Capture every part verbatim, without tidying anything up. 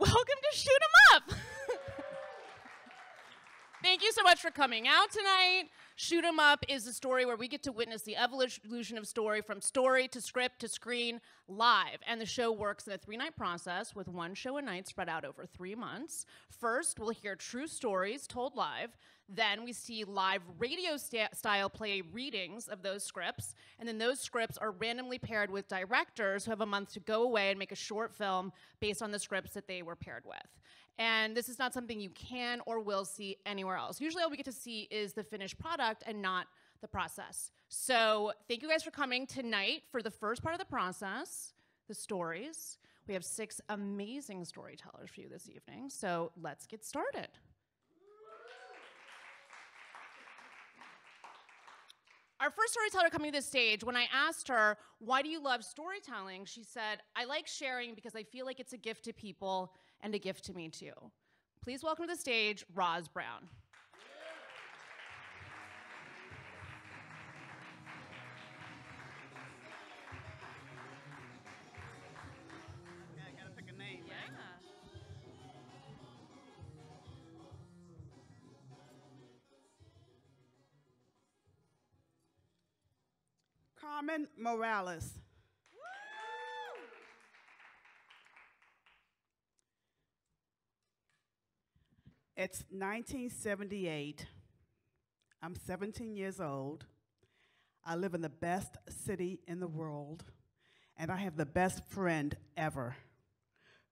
Welcome to Shoot 'Em Up! Thank you so much for coming out tonight. Shoot 'Em Up is a story where we get to witness the evolution of story from story to script to screen live. And the show works in a three-night process with one show a night spread out over three months. First, we'll hear true stories told live. Then we see live radio st- style play readings of those scripts. And then those scripts are randomly paired with directors who have a month to go away and make a short film based on the scripts that they were paired with. And this is not something you can or will see anywhere else. Usually all we get to see is the finished product and not the process. So thank you guys for coming tonight for the first part of the process, the stories. We have six amazing storytellers for you this evening, so let's get started. Our first storyteller coming to the stage, when I asked her, why do you love storytelling? She said, I like sharing because I feel like it's a gift to people and a gift to me too. Please welcome to the stage, Roz Browne. Yeah, I gotta pick a name, yeah. Right? Carmen Morales. Woo! It's nineteen seventy-eight. I'm seventeen years old. I live in the best city in the world, and I have the best friend ever.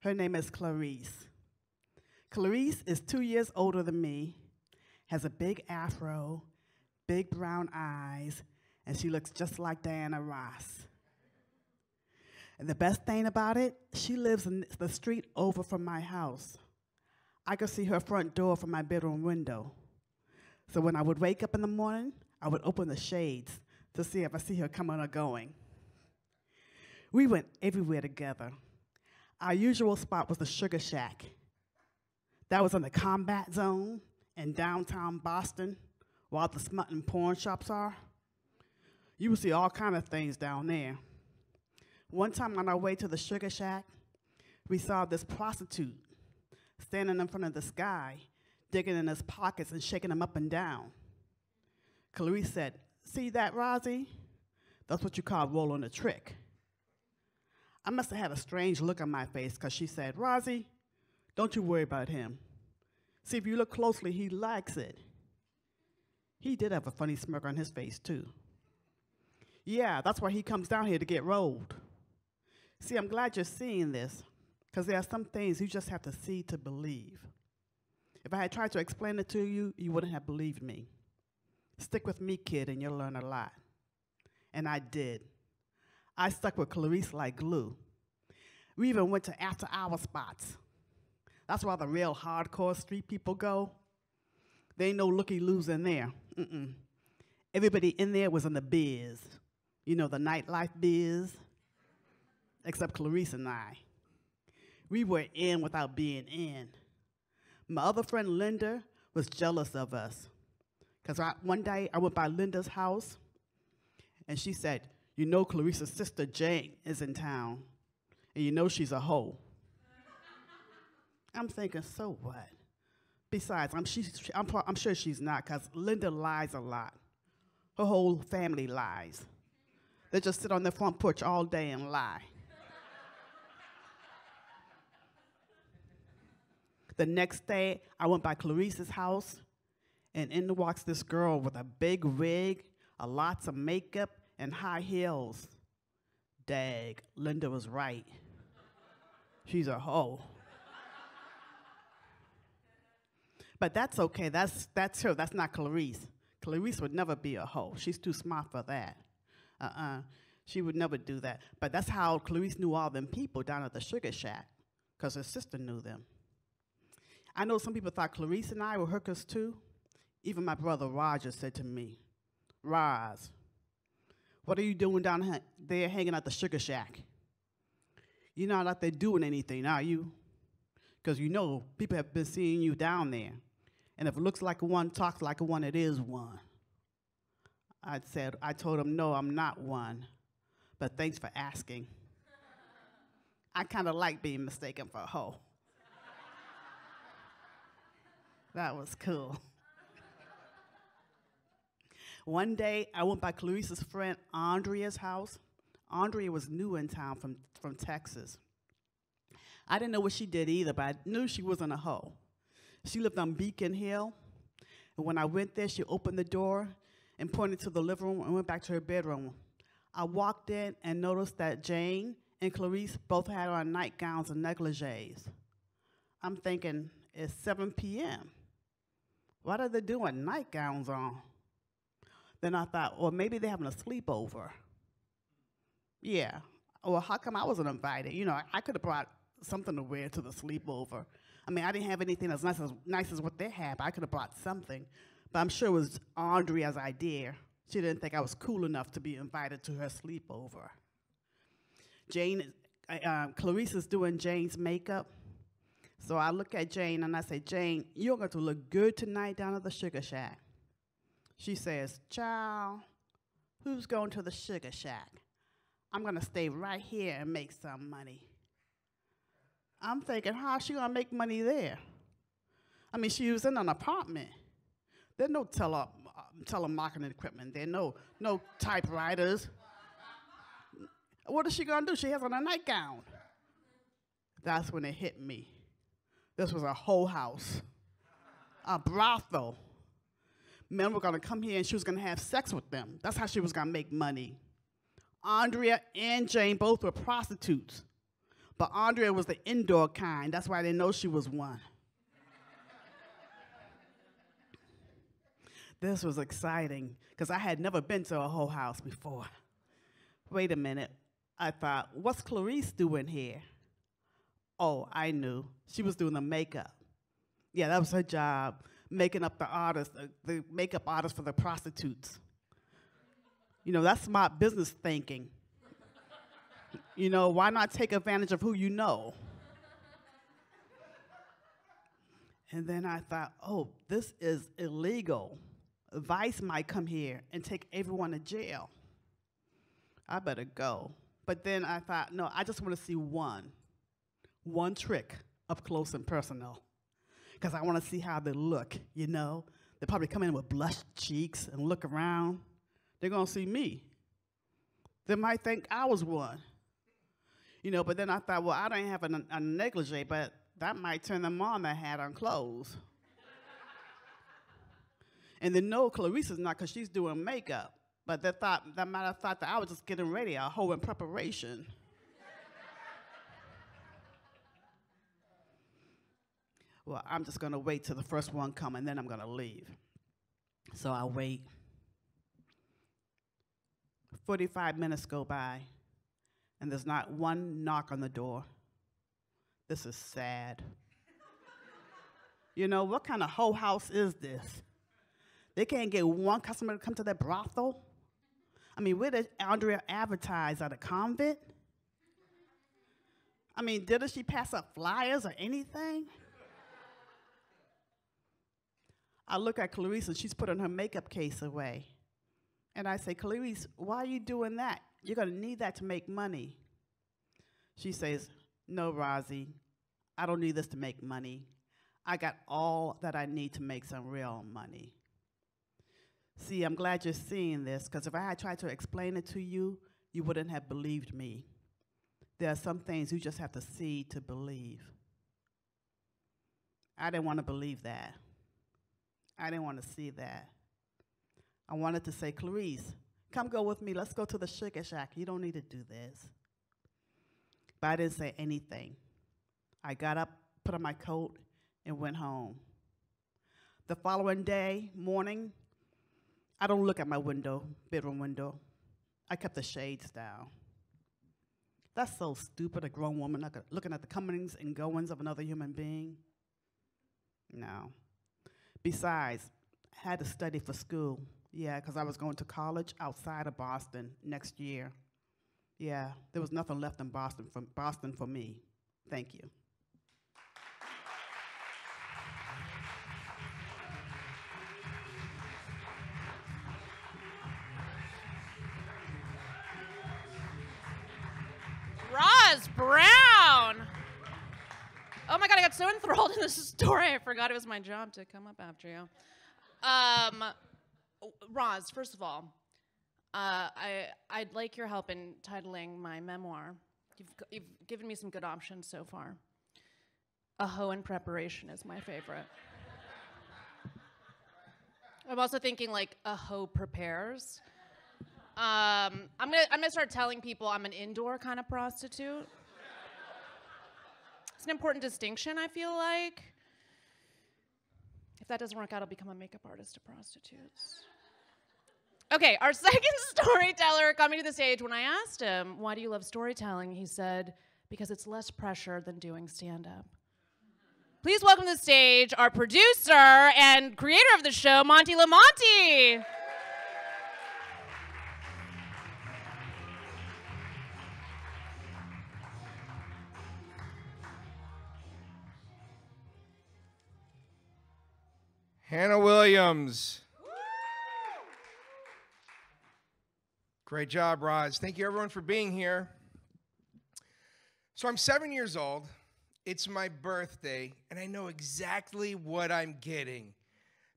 Her name is Clarice. Clarice is two years older than me, has a big afro, big brown eyes, and she looks just like Diana Ross. And the best thing about it, she lives in the street over from my house. I could see her front door from my bedroom window. So when I would wake up in the morning, I would open the shades to see if I see her coming or going. We went everywhere together. Our usual spot was the Sugar Shack. That was in the Combat Zone in downtown Boston, where all the smut and porn shops are. You will see all kind of things down there. One time on our way to the Sugar Shack, we saw this prostitute standing in front of this guy, digging in his pockets and shaking him up and down. Clarice said, see that, Rozzy? That's what you call rolling a trick. I must have had a strange look on my face because she said, Rozzy, don't you worry about him. See, if you look closely, he likes it. He did have a funny smirk on his face, too. Yeah, that's why he comes down here to get rolled. See, I'm glad you're seeing this, because there are some things you just have to see to believe. If I had tried to explain it to you, you wouldn't have believed me. Stick with me, kid, and you'll learn a lot. And I did. I stuck with Clarice like glue. We even went to after-hour spots. That's where the real hardcore street people go. There ain't no looky-loos in there. Mm-mm. Everybody in there was in the biz. You know, the nightlife biz, except Clarice and I. We were in without being in. My other friend Linda was jealous of us, because one day I went by Linda's house, and she said, you know Clarice's sister Jane is in town, and you know she's a hoe. I'm thinking, so what? Besides, I'm, she, I'm, I'm sure she's not, because Linda lies a lot. Her whole family lies. They just sit on their front porch all day and lie. The next day, I went by Clarice's house, and in walks this girl with a big wig, a lots of makeup, and high heels. Dag, Linda was right. She's a hoe. But that's okay, that's, that's her, that's not Clarice. Clarice would never be a hoe. She's too smart for that. Uh-uh. She would never do that. But that's how Clarice knew all them people down at the Sugar Shack, because her sister knew them. I know some people thought Clarice and I were hookers too. Even my brother Roger said to me, Roz, what are you doing down ha there hanging at the Sugar Shack? You're not out there doing anything, are you? Because you know people have been seeing you down there. And if it looks like one, talks like one, it is one. I said, I told him, no, I'm not one, but thanks for asking. I kind of like being mistaken for a hoe. That was cool. One day, I went by Clarice's friend Andrea's house. Andrea was new in town from, from Texas. I didn't know what she did either, but I knew she wasn't a hoe. She lived on Beacon Hill, and when I went there, she opened the door and pointed to the living room and went back to her bedroom. I walked in and noticed that Jane and Clarice both had on nightgowns and negligees. I'm thinking, it's seven p m What are they doing nightgowns on? Then I thought, or maybe they're having a sleepover. Yeah, or how come I wasn't invited? You know, I could have brought something to wear to the sleepover. I mean, I didn't have anything as nice as, nice as what they had, but I could have brought something. But I'm sure it was Andrea's idea. She didn't think I was cool enough to be invited to her sleepover. Jane, uh, Clarice is doing Jane's makeup. So I look at Jane and I say, Jane, you're going to look good tonight down at the Sugar Shack. She says, child, who's going to the Sugar Shack? I'm going to stay right here and make some money. I'm thinking, how's she going to make money there? I mean, she was in an apartment. There's no tele, uh, telemarketing equipment there, no, no typewriters. What is she going to do? She has on a nightgown. That's when it hit me. This was a whole house, a brothel. Men were going to come here, and she was going to have sex with them. That's how she was going to make money. Andrea and Jane both were prostitutes. But Andrea was the indoor kind. That's why they know she was one. This was exciting, because I had never been to a whole house before. Wait a minute. I thought, what's Clarice doing here? Oh, I knew. She was doing the makeup. Yeah, that was her job, making up the artists, uh, the makeup artists for the prostitutes. You know, that's smart business thinking. You know, why not take advantage of who you know? And then I thought, oh, this is illegal. Vice might come here and take everyone to jail. I better go. But then I thought, no, I just want to see one. One trick up close and personal, because I want to see how they look, you know? They probably come in with blushed cheeks and look around. They're going to see me. They might think I was one. You know, but then I thought, well, I don't have a, a negligee, but that might turn them on that had on clothes. And then no, Clarice is not, because she's doing makeup. But they thought, they might have thought that I was just getting ready, a hoe in preparation. Well, I'm just going to wait till the first one come, and then I'm going to leave. So I wait. forty-five minutes go by, and there's not one knock on the door. This is sad. You know, what kind of hoe house is this? They can't get one customer to come to their brothel? I mean, where did Andrea advertise at a convent? I mean, didn't she pass up flyers or anything? I look at Clarice, and she's putting her makeup case away. And I say, Clarice, why are you doing that? You're going to need that to make money. She says, no, Rozzy, I don't need this to make money. I got all that I need to make some real money. See, I'm glad you're seeing this, because if I had tried to explain it to you, you wouldn't have believed me. There are some things you just have to see to believe. I didn't want to believe that. I didn't want to see that. I wanted to say, Clarice, come go with me. Let's go to the Sugar Shack. You don't need to do this. But I didn't say anything. I got up, put on my coat, and went home. The following day, morning, I don't look at my window, bedroom window. I kept the shades down. That's so stupid, a grown woman looking at the comings and goings of another human being. No. Besides, I had to study for school, yeah, because I was going to college outside of Boston next year. Yeah, there was nothing left in Boston for, Boston for me. Thank you. Roz Browne. Oh my God, I got so enthralled in this story, I forgot it was my job to come up after you. Um, Roz, first of all, uh, I, I'd like your help in titling my memoir. You've, you've given me some good options so far. A Hoe in Preparation is my favorite. I'm also thinking like A Hoe Prepares. Um, I'm gonna, I'm gonna start telling people I'm an indoor kind of prostitute. It's an important distinction, I feel like. If that doesn't work out, I'll become a makeup artist to prostitutes. Okay, our second storyteller coming to the stage, when I asked him, why do you love storytelling? He said, because it's less pressure than doing stand-up. Please welcome to the stage our producer and creator of the show, Monty LaMonte. Hannah Williams. Woo! Great job, Roz. Thank you, everyone, for being here. So I'm seven years old. It's my birthday, and I know exactly what I'm getting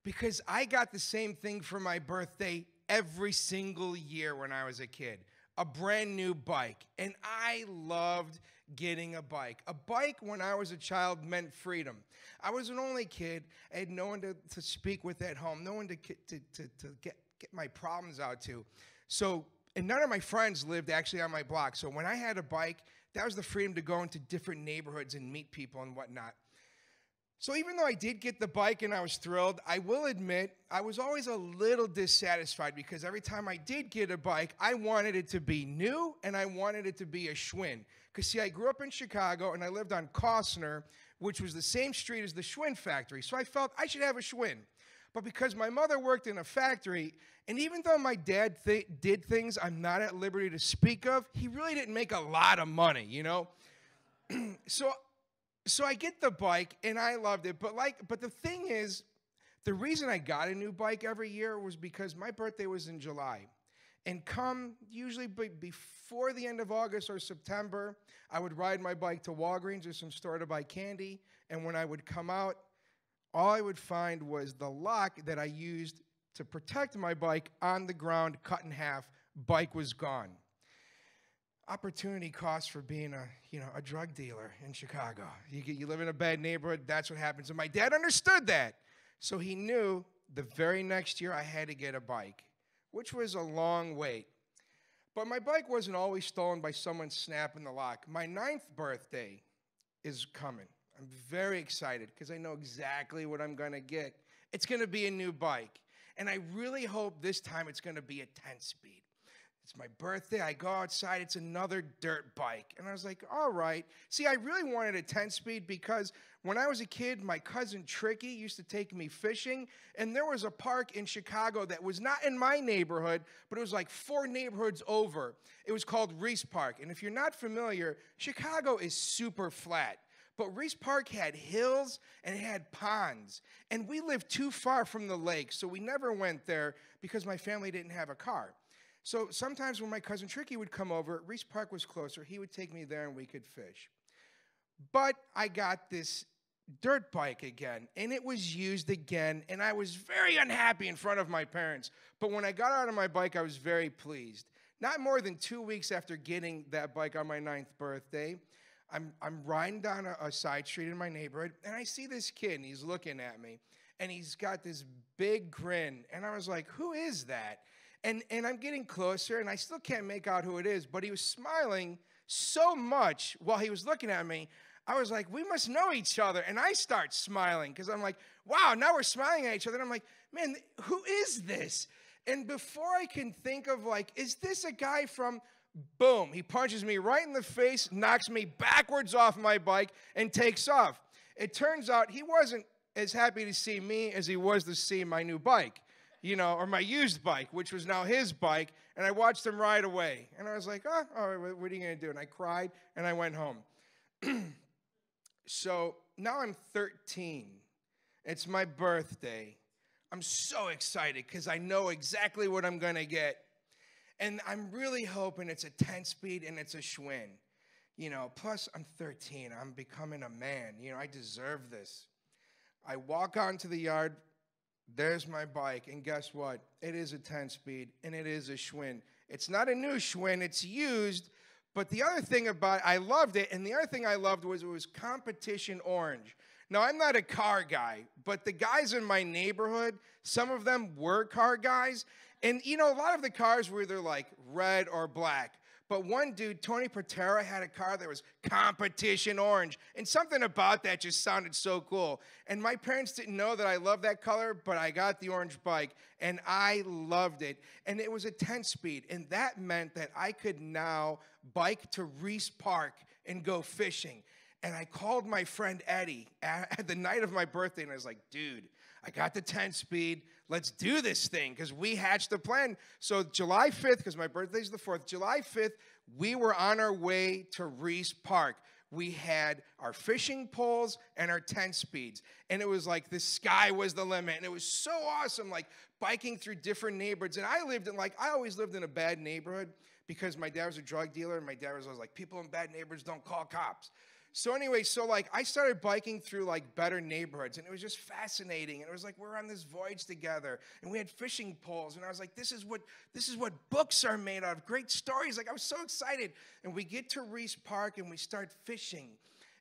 because I got the same thing for my birthday every single year when I was a kid, a brand new bike, and I loved getting a bike. A bike when I was a child meant freedom. I was an only kid. I had no one to, to speak with at home, no one to, to, to, to get, get my problems out to. So, and none of my friends lived actually on my block. So when I had a bike, that was the freedom to go into different neighborhoods and meet people and whatnot. So even though I did get the bike and I was thrilled, I will admit I was always a little dissatisfied because every time I did get a bike, I wanted it to be new and I wanted it to be a Schwinn. Because, see, I grew up in Chicago and I lived on Kostner, which was the same street as the Schwinn factory. So I felt I should have a Schwinn. But because my mother worked in a factory, and even though my dad th did things I'm not at liberty to speak of, he really didn't make a lot of money, you know? so... So I get the bike, and I loved it. But like, but the thing is, the reason I got a new bike every year was because my birthday was in July. And come, usually b before the end of August or September, I would ride my bike to Walgreens or some store to buy candy. And when I would come out, all I would find was the lock that I used to protect my bike on the ground, cut in half. Bike was gone. Opportunity cost for being a, you know, a drug dealer in Chicago. You, get, you live in a bad neighborhood, that's what happens. And my dad understood that. So he knew the very next year I had to get a bike, which was a long wait. But my bike wasn't always stolen by someone snapping the lock. My ninth birthday is coming. I'm very excited because I know exactly what I'm going to get. It's going to be a new bike. And I really hope this time it's going to be a ten-speed. It's my birthday. I go outside. It's another dirt bike. And I was like, all right. See, I really wanted a ten-speed because when I was a kid, my cousin Tricky used to take me fishing. And there was a park in Chicago that was not in my neighborhood, but it was like four neighborhoods over. It was called Reese Park. And if you're not familiar, Chicago is super flat. But Reese Park had hills and it had ponds. And we lived too far from the lake, so we never went there because my family didn't have a car. So sometimes when my cousin Tricky would come over, Reese Park was closer, he would take me there and we could fish. But I got this dirt bike again, and it was used again, and I was very unhappy in front of my parents. But when I got out of my bike, I was very pleased. Not more than two weeks after getting that bike on my ninth birthday, I'm, I'm riding down a, a side street in my neighborhood, and I see this kid, and he's looking at me, and he's got this big grin, and I was like, who is that? And, and I'm getting closer, and I still can't make out who it is, but he was smiling so much while he was looking at me, I was like, we must know each other. And I start smiling, because I'm like, wow, now we're smiling at each other. And I'm like, man, who is this? And before I can think of, like, is this a guy from, boom, he punches me right in the face, knocks me backwards off my bike, and takes off. It turns out he wasn't as happy to see me as he was to see my new bike. You know, or my used bike, which was now his bike, and I watched him ride away. And I was like, oh, all right, what are you going to do? And I cried, and I went home. So now I'm thirteen. It's my birthday. I'm so excited because I know exactly what I'm going to get. And I'm really hoping it's a ten-speed and it's a Schwinn. You know, plus I'm thirteen. I'm becoming a man. You know, I deserve this. I walk onto the yard. There's my bike. And guess what? It is a ten speed, and it is a Schwinn. It's not a new Schwinn. It's used. But the other thing about it, I loved it, and the other thing I loved was it was competition orange. Now, I'm not a car guy, but the guys in my neighborhood, some of them were car guys. And, you know, a lot of the cars were either, like, red or black. But one dude, Tony Patera, had a car that was competition orange. And something about that just sounded so cool. And my parents didn't know that I loved that color, but I got the orange bike, and I loved it. And it was a ten speed, and that meant that I could now bike to Reese Park and go fishing. And I called my friend Eddie at the night of my birthday, and I was like, dude, I got the ten speed. Let's do this thing, because we hatched a plan. So July fifth, because my birthday's the fourth, July fifth, we were on our way to Reese Park. We had our fishing poles and our ten speeds. And it was like the sky was the limit. And it was so awesome, like biking through different neighborhoods. And I lived in, like, I always lived in a bad neighborhood because my dad was a drug dealer, and my dad was always like, people in bad neighborhoods don't call cops. So anyway, so, like, I started biking through, like, better neighborhoods, and it was just fascinating. And it was like, we're on this voyage together, and we had fishing poles, and I was like, this is what, this is what books are made of, great stories. Like, I was so excited. And we get to Reese Park, and we start fishing.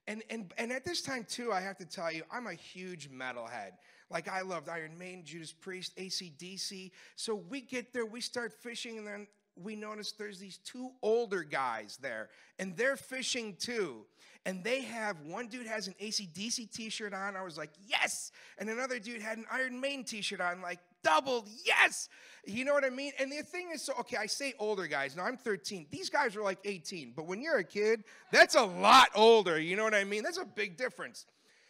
And, and, and at this time, too, I have to tell you, I'm a huge metalhead. Like, I loved Iron Maiden, Judas Priest, A C D C. So we get there, we start fishing, and then we noticed there's these two older guys there, and they're fishing too. And they have, one dude has an A C D C t-shirt on. I was like, yes. And another dude had an Iron Maiden t-shirt on, like, doubled, yes. You know what I mean? And the thing is, so, okay, I say older guys. Now, I'm thirteen. These guys were like eighteen. But when you're a kid, that's a lot older. You know what I mean? That's a big difference.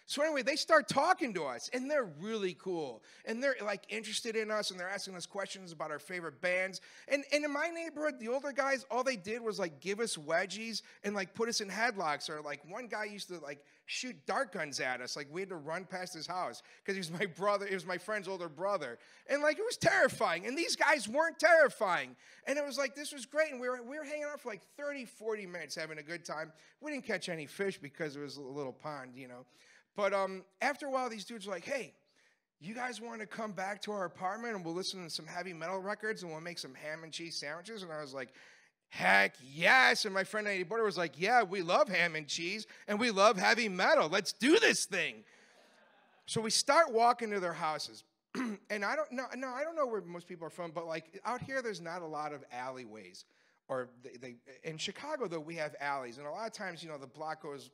So anyway, they start talking to us, and they're really cool. And they're, like, interested in us, and they're asking us questions about our favorite bands. And, and in my neighborhood, the older guys, all they did was, like, give us wedgies and, like, put us in headlocks. Or, like, one guy used to, like, shoot dart guns at us. Like, we had to run past his house because he was my brother. It was my friend's older brother. And, like, it was terrifying. And these guys weren't terrifying. And it was like, this was great. And we were, we were hanging out for, like, thirty, forty minutes having a good time. We didn't catch any fish because it was a little pond, you know. But um, after a while, these dudes were like, hey, you guys want to come back to our apartment, and we'll listen to some heavy metal records, and we'll make some ham and cheese sandwiches? And I was like, heck yes. And my friend Eddie Border was like, yeah, we love ham and cheese, and we love heavy metal. Let's do this thing. So we start walking to their houses. And I don't know, no, I don't know where most people are from, but, like, out here, there's not a lot of alleyways. Or they, they, in Chicago, though, we have alleys. And a lot of times, you know, the block goes,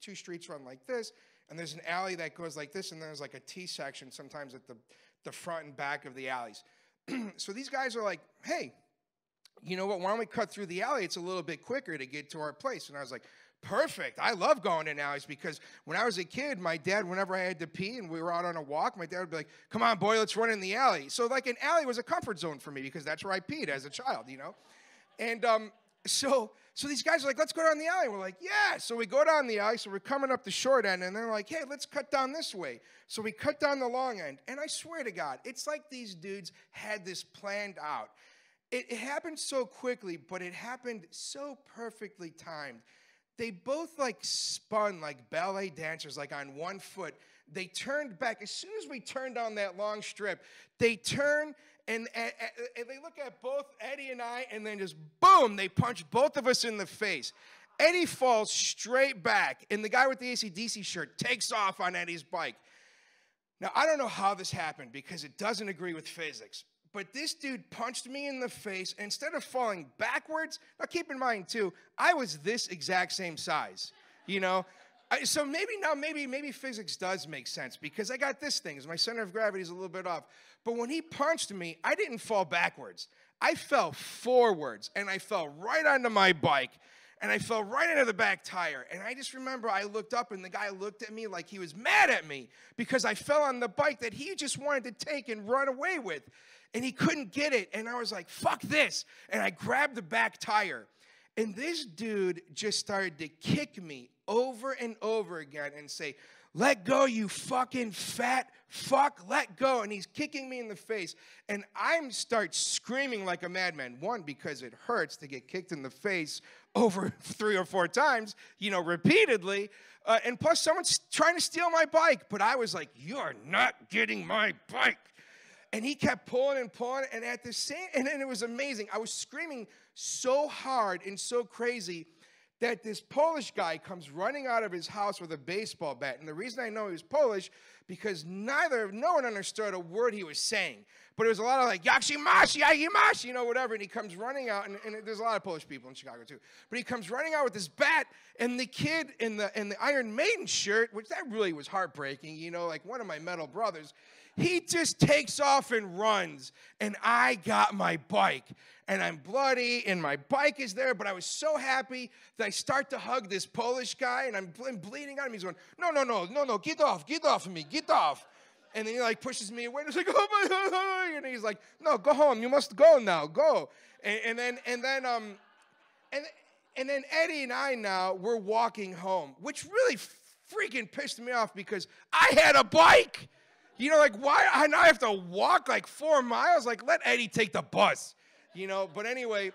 two streets run like this. And there's an alley that goes like this, and there's, like, a T-section sometimes at the, the front and back of the alleys. So these guys are like, hey, you know what, why don't we cut through the alley? It's a little bit quicker to get to our place. And I was like, perfect. I love going in alleys because when I was a kid, my dad, whenever I had to pee and we were out on a walk, my dad would be like, come on, boy, let's run in the alley. So, like, an alley was a comfort zone for me because that's where I peed as a child, you know? And um, so... So these guys are like, let's go down the alley. We're like, yeah. So we go down the alley. So we're coming up the short end. And they're like, hey, let's cut down this way. So we cut down the long end. And I swear to God, it's like these dudes had this planned out. It, it happened so quickly, but it happened so perfectly timed. They both, like, spun like ballet dancers, like, on one foot. They turned back. As soon as we turned down that long strip, they turned. And, and, and they look at both Eddie and I, and then just, boom, they punch both of us in the face. Eddie falls straight back, and the guy with the A C D C shirt takes off on Eddie's bike. Now, I don't know how this happened because it doesn't agree with physics, but this dude punched me in the face. And instead of falling backwards, now keep in mind, too, I was this exact same size, you know? I, so maybe now, maybe maybe physics does make sense because I got this thing. My center of gravity is a little bit off. But when he punched me, I didn't fall backwards. I fell forwards, and I fell right onto my bike, and I fell right into the back tire. And I just remember I looked up, and the guy looked at me like he was mad at me because I fell on the bike that he just wanted to take and run away with. And he couldn't get it, and I was like, fuck this. And I grabbed the back tire. And this dude just started to kick me over and over again and say, Let go, you fucking fat fuck. Let go. And he's kicking me in the face. And I start screaming like a madman. One, because it hurts to get kicked in the face over three or four times, you know, repeatedly. Uh, and plus, someone's trying to steal my bike. But I was like, you're not getting my bike. And he kept pulling and pulling. And at the same, and then it was amazing. I was screaming so hard and so crazy that this Polish guy comes running out of his house with a baseball bat. And the reason I know he was Polish, because neither, no one understood a word he was saying. But it was a lot of like, yakshimash, yakimash, you know, whatever. And he comes running out, and, and there's a lot of Polish people in Chicago too. But he comes running out with this bat, and the kid in the, in the Iron Maiden shirt, which that really was heartbreaking, you know, like one of my metal brothers, he just takes off and runs, and I got my bike, and I'm bloody, and my bike is there, but I was so happy that I start to hug this Polish guy, and I'm, I'm bleeding on him. He's going, no, no, no, no, no, get off, get off of me, get off. And then he like pushes me away, and he's like, oh my God, and he's like, no, go home, you must go now, go. And, and then, and then, um, and, and then Eddie and I now, we're walking home, which really freaking pissed me off because I had a bike. You know, like, why? I now have to walk, like, four miles? Like, let Eddie take the bus, you know? But anyway,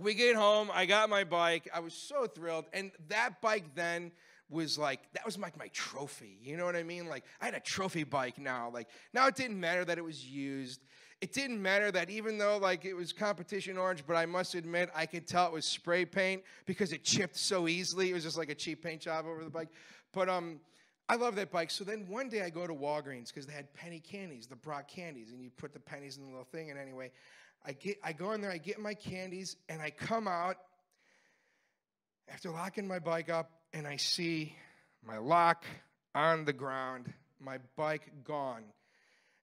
we get home. I got my bike. I was so thrilled. And that bike then was, like, that was, like, my, my trophy. You know what I mean? Like, I had a trophy bike now. Like, now it didn't matter that it was used. It didn't matter that even though, like, it was competition orange, but I must admit I could tell it was spray paint because it chipped so easily. It was just, like, a cheap paint job over the bike. But, um... I love that bike. So then one day I go to Walgreens because they had penny candies, the Brock candies, and you put the pennies in the little thing. And anyway, I get, I go in there, I get my candies, and I come out after locking my bike up, and I see my lock on the ground, my bike gone.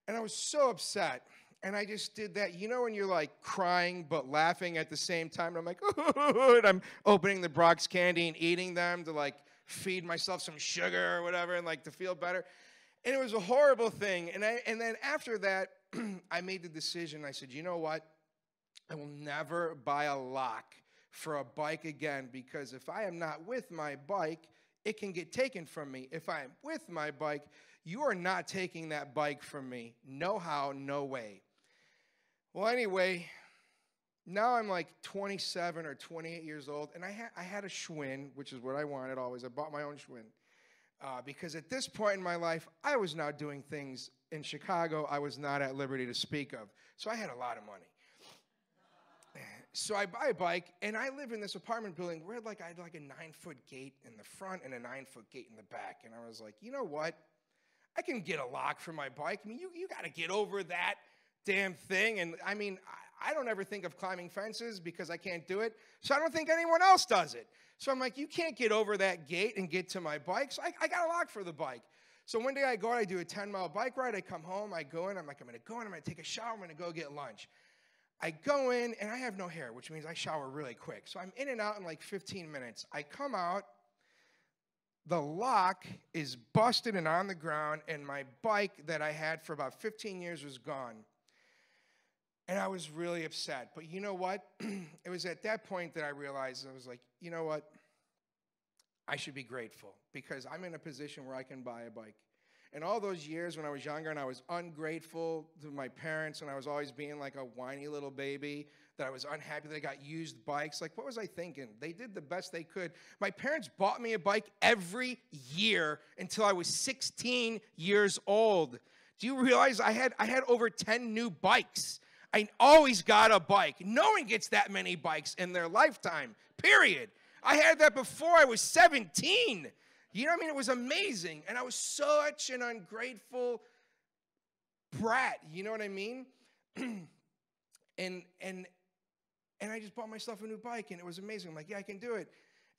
And I was so upset. And I just did that. You know when you're like crying but laughing at the same time? And I'm like, oh, and I'm opening the Brock's candy and eating them to like feed myself some sugar or whatever and like to feel better. And it was a horrible thing. And I and then after that, I made the decision. I said, you know what? I will never buy a lock for a bike again because if I am not with my bike, it can get taken from me. If I am with my bike, you are not taking that bike from me. No how, no way. Well, anyway, now I'm like twenty-seven or twenty-eight years old, and I, ha I had a Schwinn, which is what I wanted always. I bought my own Schwinn uh, because at this point in my life, I was not doing things in Chicago I was not at liberty to speak of. So I had a lot of money. So I buy a bike, and I live in this apartment building where like I had like a nine-foot gate in the front and a nine-foot gate in the back. And I was like, you know what? I can get a lock for my bike. I mean, you, you got to get over that damn thing. And I mean, I I don't ever think of climbing fences because I can't do it, so I don't think anyone else does it. So I'm like, you can't get over that gate and get to my bike, so I, I got a lock for the bike. So one day I go, I do a ten-mile bike ride, I come home, I go in, I'm like, I'm going to go in, I'm going to take a shower, I'm going to go get lunch. I go in, and I have no hair, which means I shower really quick. So I'm in and out in like fifteen minutes. I come out, the lock is busted and on the ground, and my bike that I had for about fifteen years was gone. And I was really upset. But you know what? It was at that point that I realized, I was like, you know what? I should be grateful because I'm in a position where I can buy a bike. And all those years when I was younger and I was ungrateful to my parents and I was always being like a whiny little baby, that I was unhappy that I got used bikes. Like, what was I thinking? They did the best they could. My parents bought me a bike every year until I was sixteen years old. Do you realize I had, I had over ten new bikes? I always got a bike. No one gets that many bikes in their lifetime, period. I had that before I was seventeen. You know what I mean? It was amazing. And I was such an ungrateful brat. You know what I mean? and, and, and I just bought myself a new bike, and it was amazing. I'm like, yeah, I can do it.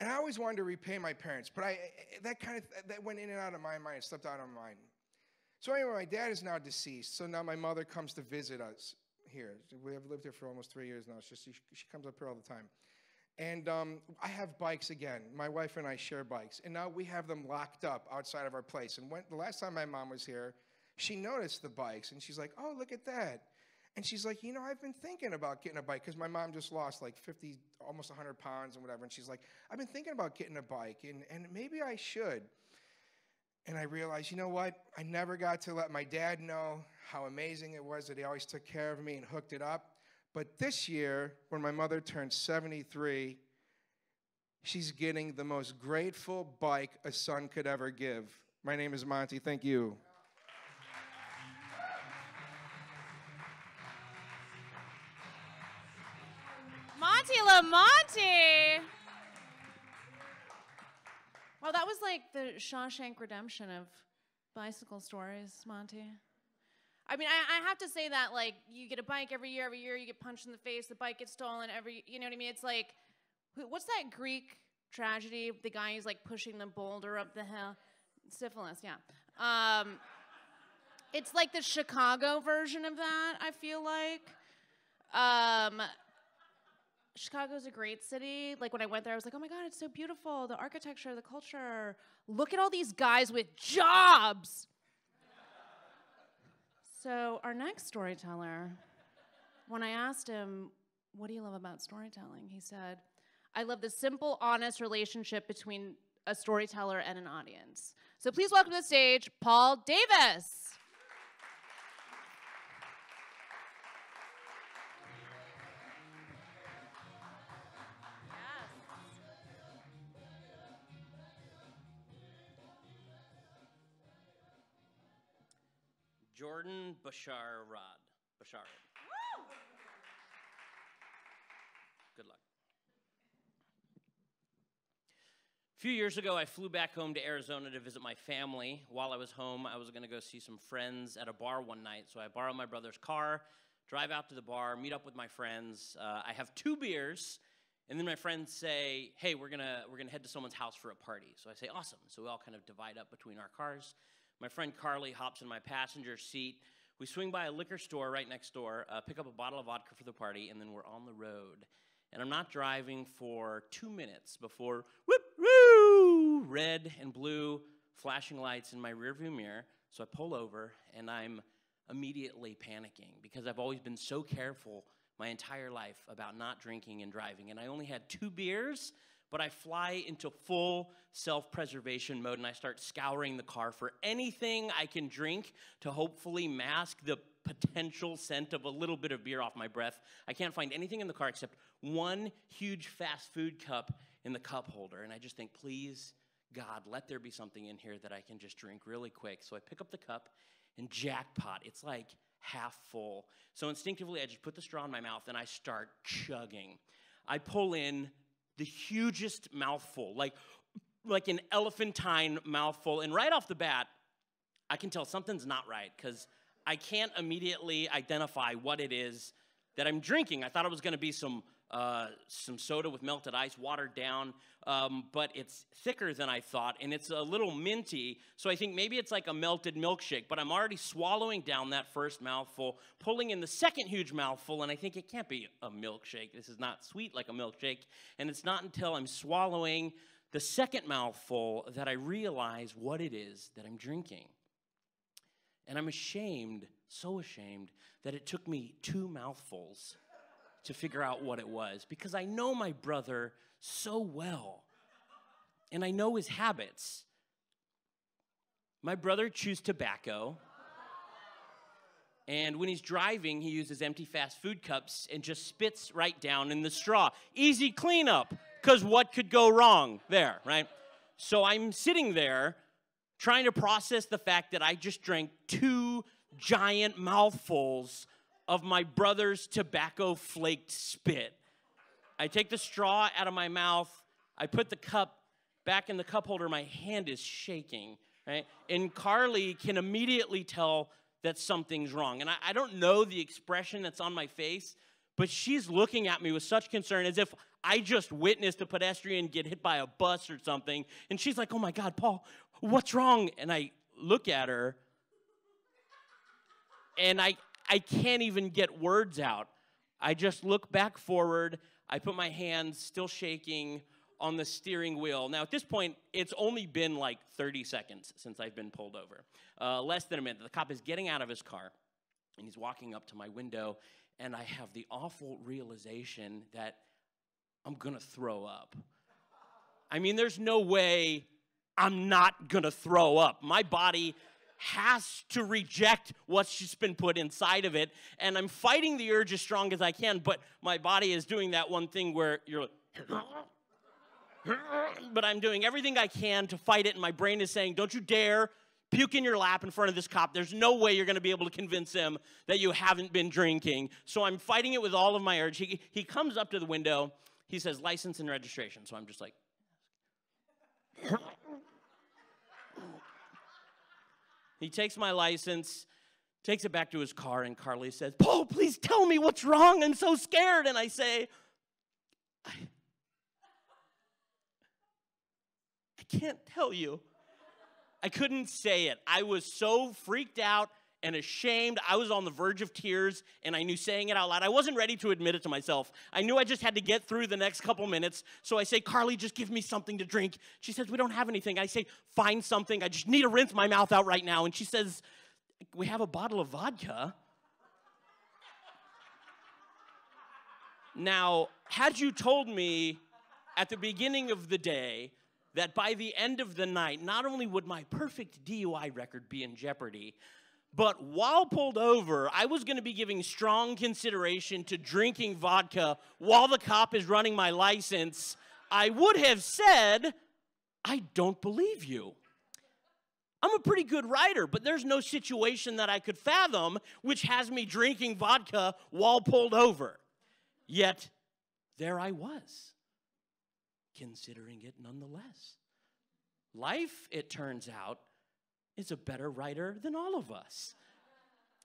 And I always wanted to repay my parents, but I, that kind of that went in and out of my mind. It slipped out of my mind. So anyway, my dad is now deceased, so now my mother comes to visit us. Here. We have lived here for almost three years now. It's just, she, she comes up here all the time. And um, I have bikes again. My wife and I share bikes. And now we have them locked up outside of our place. And when, the last time my mom was here, she noticed the bikes. And she's like, oh, look at that. And she's like, you know, I've been thinking about getting a bike. Because my mom just lost like fifty, almost one hundred pounds and whatever. And she's like, I've been thinking about getting a bike. And, and maybe I should. And I realized, you know what? I never got to let my dad know how amazing it was that he always took care of me and hooked it up. But this year, when my mother turned seventy-three, she's getting the most grateful bike a son could ever give. My name is Monty. Thank you. Monty LaMonte. Well, that was like the Shawshank Redemption of bicycle stories, Monty. I mean, I, I have to say that, like, you get a bike every year, every year you get punched in the face, the bike gets stolen every, you know what I mean? It's like, what's that Greek tragedy? The guy who's, like, pushing the boulder up the hill. Syphilis, yeah. Um, it's like the Chicago version of that, I feel like. Um... Chicago's a great city. Like, when I went there, I was like, oh my God, it's so beautiful. The architecture, the culture. Look at all these guys with jobs. So our next storyteller, when I asked him, what do you love about storytelling? He said, I love the simple, honest relationship between a storyteller and an audience. So please welcome to the stage, Paul Davis. Jordan Bashar Rod. Bashar. Woo! Good luck. A few years ago, I flew back home to Arizona to visit my family. While I was home, I was going to go see some friends at a bar one night, so I borrowed my brother's car, drive out to the bar, meet up with my friends. Uh, I have two beers, and then my friends say, hey, we're gonna, we're gonna head to someone's house for a party. So I say, awesome. So we all kind of divide up between our cars. My friend Carly hops in my passenger seat. We swing by a liquor store right next door, uh, pick up a bottle of vodka for the party, and then we're on the road. And I'm not driving for two minutes before, whoop, woo, red and blue flashing lights in my rearview mirror. So I pull over, and I'm immediately panicking because I've always been so careful my entire life about not drinking and driving. And I only had two beers. But I fly into full self-preservation mode, and I start scouring the car for anything I can drink to hopefully mask the potential scent of a little bit of beer off my breath. I can't find anything in the car except one huge fast food cup in the cup holder, and I just think, please, God, let there be something in here that I can just drink really quick. So I pick up the cup, and jackpot, it's like half full. So instinctively, I just put the straw in my mouth, and I start chugging. I pull in the hugest mouthful, like, like an elephantine mouthful. And right off the bat, I can tell something's not right because I can't immediately identify what it is that I'm drinking. I thought it was going to be some, uh, some soda with melted ice, watered down, um, but it's thicker than I thought, and it's a little minty, so I think maybe it's like a melted milkshake, but I'm already swallowing down that first mouthful, pulling in the second huge mouthful, and I think it can't be a milkshake. This is not sweet like a milkshake, and it's not until I'm swallowing the second mouthful that I realize what it is that I'm drinking. And I'm ashamed, so ashamed, that it took me two mouthfuls to figure out what it was, because I know my brother so well, and I know his habits. My brother chews tobacco, and when he's driving, he uses empty fast food cups and just spits right down in the straw. Easy cleanup, because what could go wrong there, right? So I'm sitting there trying to process the fact that I just drank two giant mouthfuls of my brother's tobacco-flaked spit. I take the straw out of my mouth. I put the cup back in the cup holder. My hand is shaking, right? And Carly can immediately tell that something's wrong. And I, I don't know the expression that's on my face, but she's looking at me with such concern as if I just witnessed a pedestrian get hit by a bus or something. And she's like, oh my God, Paul, what's wrong? And I look at her, and I... I can't even get words out. I just look back forward. I put my hands, still shaking, on the steering wheel. Now, at this point, it's only been like thirty seconds since I've been pulled over. Uh, less than a minute. The cop is getting out of his car, and he's walking up to my window, and I have the awful realization that I'm gonna throw up. I mean, there's no way I'm not gonna throw up. My body has to reject what's just been put inside of it, and I'm fighting the urge as strong as I can, but my body is doing that one thing where you're like, but I'm doing everything I can to fight it, and my brain is saying, don't you dare puke in your lap in front of this cop. There's no way you're gonna be able to convince him that you haven't been drinking. So I'm fighting it with all of my urge. He, he comes up to the window. He says, license and registration. So I'm just like, he takes my license, takes it back to his car, and Carly says, Paul, please tell me what's wrong. I'm so scared. And I say, I, I can't tell you. I couldn't say it. I was so freaked out and ashamed. I was on the verge of tears, and I knew saying it out loud, I wasn't ready to admit it to myself. I knew I just had to get through the next couple minutes. So I say, Carly, just give me something to drink. She says, we don't have anything. I say, find something. I just need to rinse my mouth out right now. And she says, we have a bottle of vodka. Now, had you told me at the beginning of the day that by the end of the night, not only would my perfect D U I record be in jeopardy, but while pulled over, I was gonna be giving strong consideration to drinking vodka while the cop is running my license, I would have said, I don't believe you. I'm a pretty good writer, but there's no situation that I could fathom which has me drinking vodka while pulled over. Yet, there I was, considering it nonetheless. Life, it turns out, is a better writer than all of us.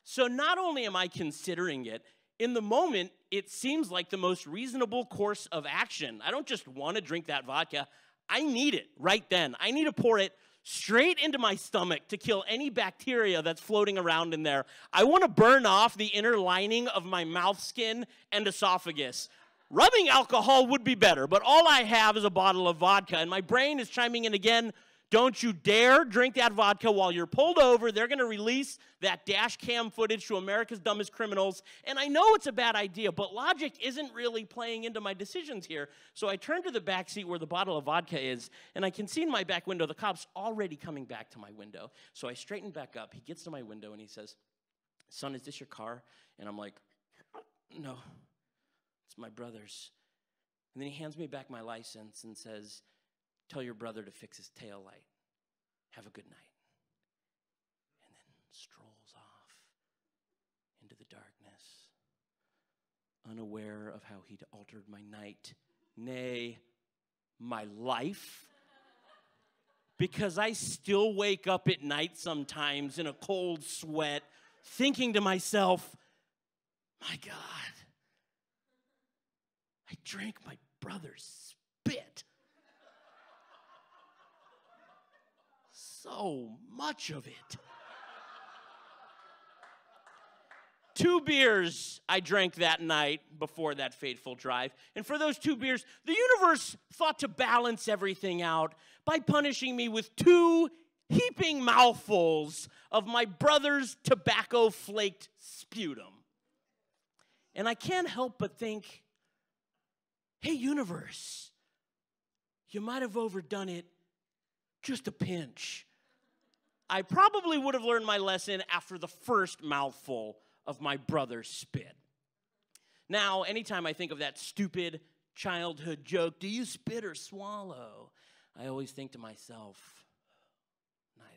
So not only am I considering it, in the moment, it seems like the most reasonable course of action. I don't just want to drink that vodka. I need it right then. I need to pour it straight into my stomach to kill any bacteria that's floating around in there. I want to burn off the inner lining of my mouth skin and esophagus. Rubbing alcohol would be better, but all I have is a bottle of vodka, and my brain is chiming in again, don't you dare drink that vodka while you're pulled over. They're going to release that dash cam footage to America's Dumbest Criminals, and I know it's a bad idea, but logic isn't really playing into my decisions here, so I turn to the back seat where the bottle of vodka is, and I can see in my back window the cop's already coming back to my window, so I straighten back up. He gets to my window, and he says, son, is this your car? And I'm like, no. It's my brother's. And then he hands me back my license and says, tell your brother to fix his taillight. Have a good night. And then strolls off into the darkness, unaware of how he'd altered my night, nay, my life. Because I still wake up at night sometimes in a cold sweat, thinking to myself, my God, I drank my brother's spit. So much of it. Two beers I drank that night before that fateful drive. And for those two beers, the universe thought to balance everything out by punishing me with two heaping mouthfuls of my brother's tobacco-flaked sputum. And I can't help but think, hey, universe, you might have overdone it just a pinch. I probably would have learned my lesson after the first mouthful of my brother's spit. Now, anytime I think of that stupid childhood joke, do you spit or swallow? I always think to myself, neither.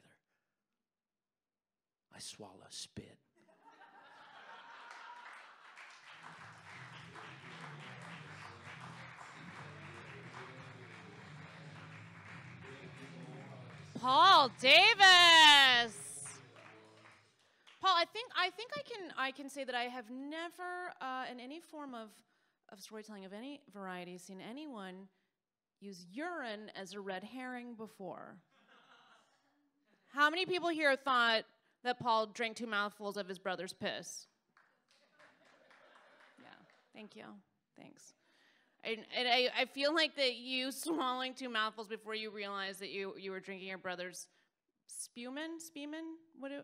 I swallow spit. Paul Davis. Paul, I think I think I can I can say that I have never, uh, in any form of of storytelling of any variety, seen anyone use urine as a red herring before. How many people here thought that Paul drank two mouthfuls of his brother's piss? Yeah. Thank you. Thanks. And, and I, I feel like that you swallowing two mouthfuls before you realized that you, you were drinking your brother's spumin? Spumin? What do,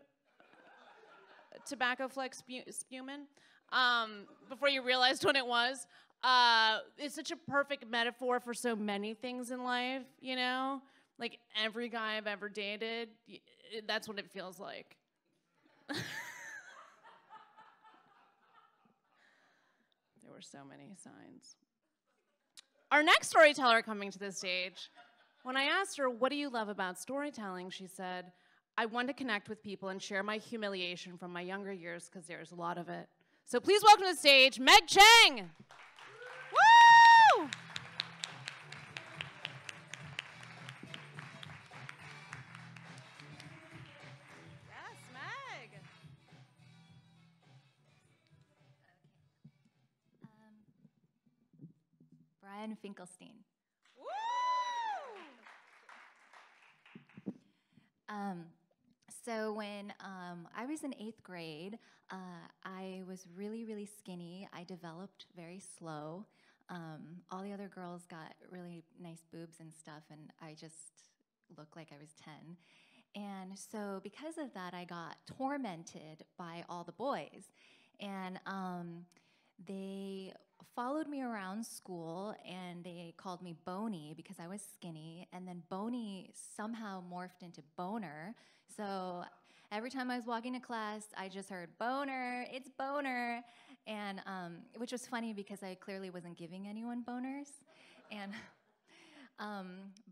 tobacco flex spu, spumin? Um, before you realized what it was. Uh, it's such a perfect metaphor for so many things in life, you know? Like, every guy I've ever dated, that's what it feels like. There were so many signs. Our next storyteller coming to the stage, when I asked her, what do you love about storytelling? She said, I want to connect with people and share my humiliation from my younger years because there's a lot of it. So please welcome to the stage, Meg Chang. Woo! Brian Finkelstein. Woo! Um, so when um, I was in eighth grade, uh, I was really, really skinny. I developed very slow. Um, all the other girls got really nice boobs and stuff, and I just looked like I was ten. And so because of that, I got tormented by all the boys. And um, they followed me around school, and they called me Boney because I was skinny, and then Boney somehow morphed into Boner. So every time I was walking to class, I just heard, Boner, it's Boner, and um, which was funny because I clearly wasn't giving anyone boners. and um,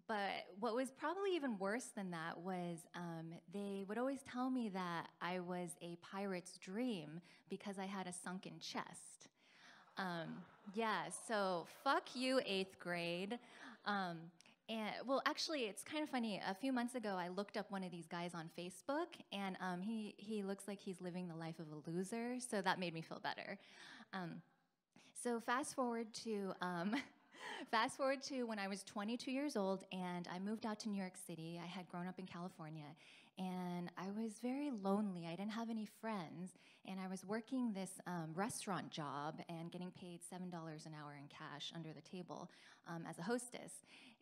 But what was probably even worse than that was um, they would always tell me that I was a pirate's dream because I had a sunken chest. Um, yeah, so fuck you, eighth grade. Um, and well, actually, it's kind of funny. A few months ago, I looked up one of these guys on Facebook, and um, he, he looks like he's living the life of a loser, so that made me feel better. Um, so fast forward to um, fast forward to when I was twenty-two years old, and I moved out to New York City. I had grown up in California, and I was very lonely. I didn't have any friends. And I was working this um, restaurant job and getting paid seven dollars an hour in cash under the table um, as a hostess.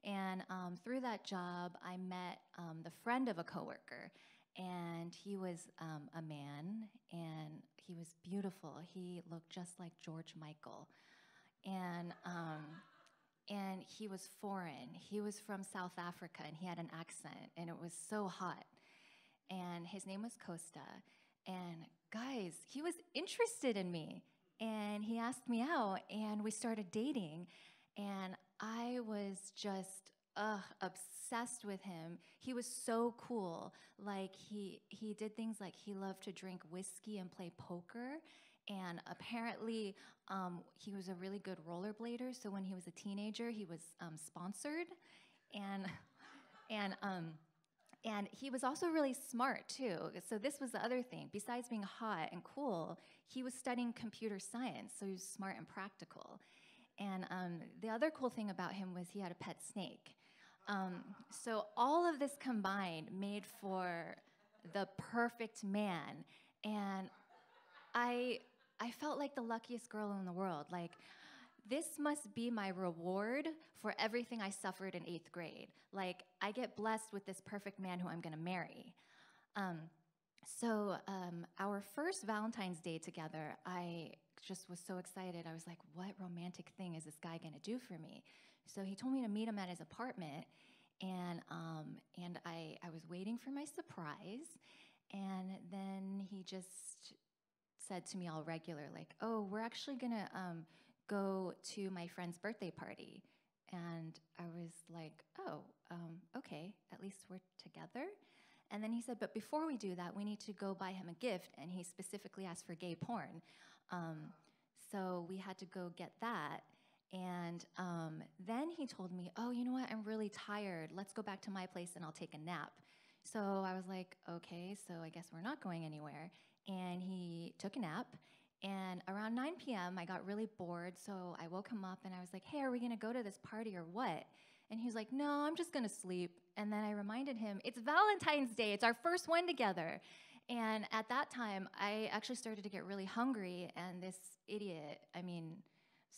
And um, through that job, I met um, the friend of a coworker. And he was um, a man, and he was beautiful. He looked just like George Michael. And, um, and he was foreign. He was from South Africa, and he had an accent, and it was so hot. And his name was Costa. And guys, he was interested in me, and he asked me out, and we started dating, and I was just uh, obsessed with him. He was so cool. Like, he, he did things like he loved to drink whiskey and play poker, and apparently um, he was a really good rollerblader, so when he was a teenager, he was um, sponsored, and, and um, And he was also really smart, too. So this was the other thing. Besides being hot and cool, he was studying computer science, so he was smart and practical. And um, the other cool thing about him was he had a pet snake. Um, so all of this combined made for the perfect man. And I, I felt like the luckiest girl in the world. Like, this must be my reward for everything I suffered in eighth grade. Like, I get blessed with this perfect man who I'm gonna marry. Um, so um, our first Valentine's Day together, I just was so excited. I was like, what romantic thing is this guy gonna do for me? So he told me to meet him at his apartment, and, um, and I, I was waiting for my surprise, and then he just said to me all regular, like, oh, we're actually gonna, um, go to my friend's birthday party. And I was like, oh, um, okay, at least we're together. And then he said, but before we do that, we need to go buy him a gift, and he specifically asked for gay porn. Um, so we had to go get that. And um, then he told me, oh, you know what, I'm really tired. Let's go back to my place and I'll take a nap. So I was like, okay, so I guess we're not going anywhere. And he took a nap. And around nine p m, I got really bored, so I woke him up, and I was like, hey, are we going to go to this party or what? And he was like, no, I'm just going to sleep. And then I reminded him, it's Valentine's Day. It's our first one together. And at that time, I actually started to get really hungry, and this idiot, I mean,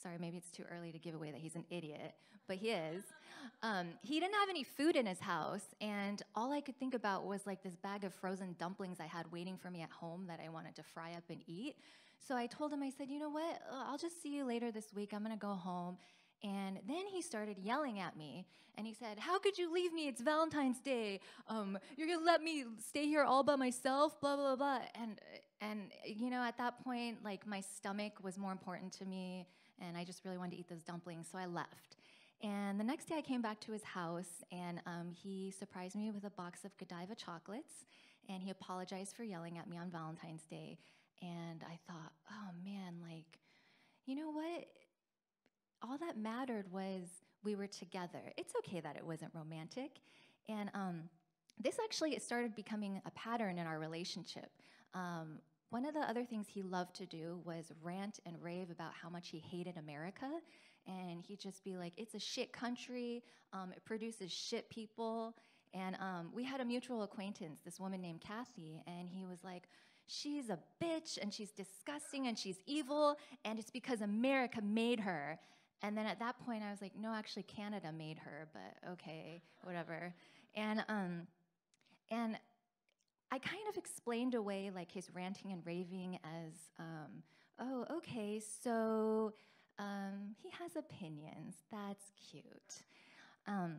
sorry, maybe it's too early to give away that he's an idiot, but he is. Um, he didn't have any food in his house, and all I could think about was like this bag of frozen dumplings I had waiting for me at home that I wanted to fry up and eat. So I told him, I said, you know what, I'll just see you later this week. I'm going to go home, And then he started yelling at me, and he said, how could you leave me? It's Valentine's Day. Um, you're going to let me stay here all by myself, blah, blah, blah. And, and, you know, at that point, like, my stomach was more important to me, and I just really wanted to eat those dumplings, so I left. And the next day I came back to his house, and um, he surprised me with a box of Godiva chocolates, and he apologized for yelling at me on Valentine's Day. And I thought, oh, man, like, you know what? All that mattered was we were together. It's okay that it wasn't romantic. And um, this actually it started becoming a pattern in our relationship. Um, one of the other things he loved to do was rant and rave about how much he hated America. And he'd just be like, it's a shit country. Um, it produces shit people. And um, we had a mutual acquaintance, this woman named Kathy, and he was like, she's a bitch, and she's disgusting, and she's evil, and it's because America made her. And then at that point, I was like, no, actually, Canada made her, but okay, whatever. And um, and I kind of explained away, like, his ranting and raving as, um, oh, okay, so um, he has opinions. That's cute. Um,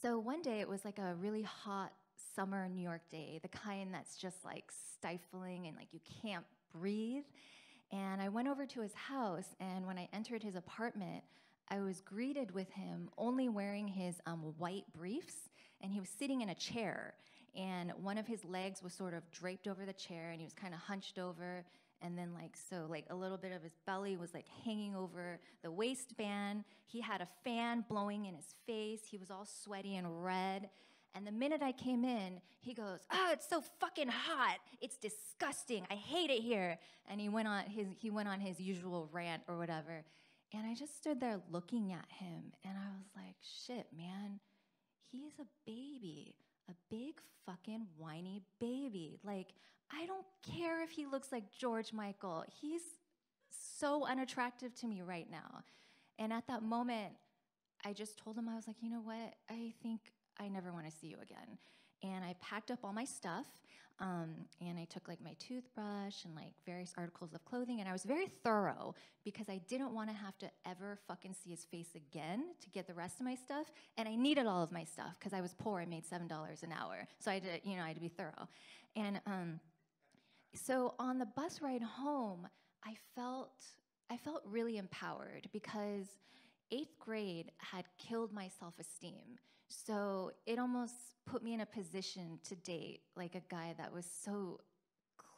so one day, it was like a really hot summer New York day, the kind that's just, like, stifling and, like, you can't breathe. And I went over to his house, and when I entered his apartment, I was greeted with him only wearing his um, white briefs, and he was sitting in a chair, and one of his legs was sort of draped over the chair, and he was kind of hunched over, and then, like, so, like, a little bit of his belly was, like, hanging over the waistband. He had a fan blowing in his face. He was all sweaty and red. And the minute I came in, he goes, oh, it's so fucking hot. It's disgusting. I hate it here. And he went on his, he went on his usual rant or whatever. And I just stood there looking at him, and I was like, shit, man, he is a baby, a big fucking whiny baby. Like, I don't care if he looks like George Michael. He's so unattractive to me right now. And at that moment, I just told him, I was like, you know what? I think I never want to see you again. And I packed up all my stuff, um, and I took, like, my toothbrush and, like, various articles of clothing, and I was very thorough because I didn't want to have to ever fucking see his face again to get the rest of my stuff, and I needed all of my stuff because I was poor. I made seven dollars an hour, so I did, you know, I had to be thorough. And um, so on the bus ride home, I felt, I felt really empowered because eighth grade had killed my self-esteem. So it almost put me in a position to date, like, a guy that was so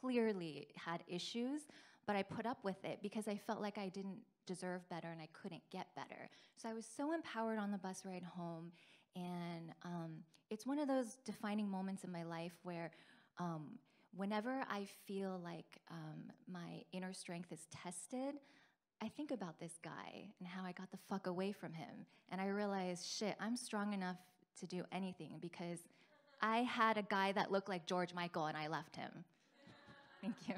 clearly had issues, but I put up with it because I felt like I didn't deserve better and I couldn't get better. So I was so empowered on the bus ride home, and um, it's one of those defining moments in my life where um, whenever I feel like um, my inner strength is tested, I think about this guy and how I got the fuck away from him, and I realized, shit, I'm strong enough to do anything because I had a guy that looked like George Michael and I left him. Thank you.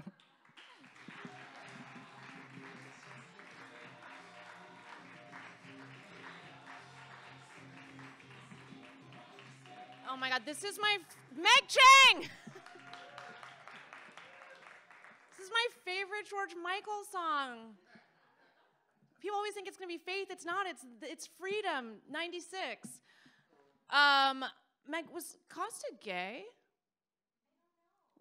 Oh my God, this is my, Meg Chang! This is my favorite George Michael song. People always think it's going to be faith. It's not. It's it's freedom. ninety-six. Um, Meg, was Costa gay?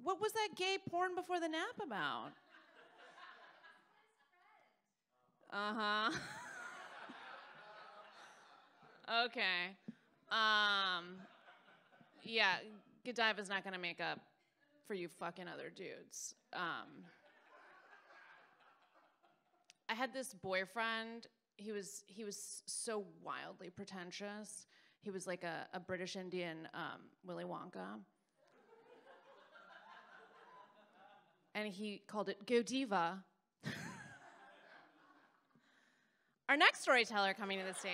What was that gay porn before the nap about? Uh-huh. Okay. Um, yeah, Godiva's not going to make up for you fucking other dudes. Um... I had this boyfriend. He was he was so wildly pretentious. He was like a, a British Indian um, Willy Wonka, and he called it Godiva. Our next storyteller coming to the stage.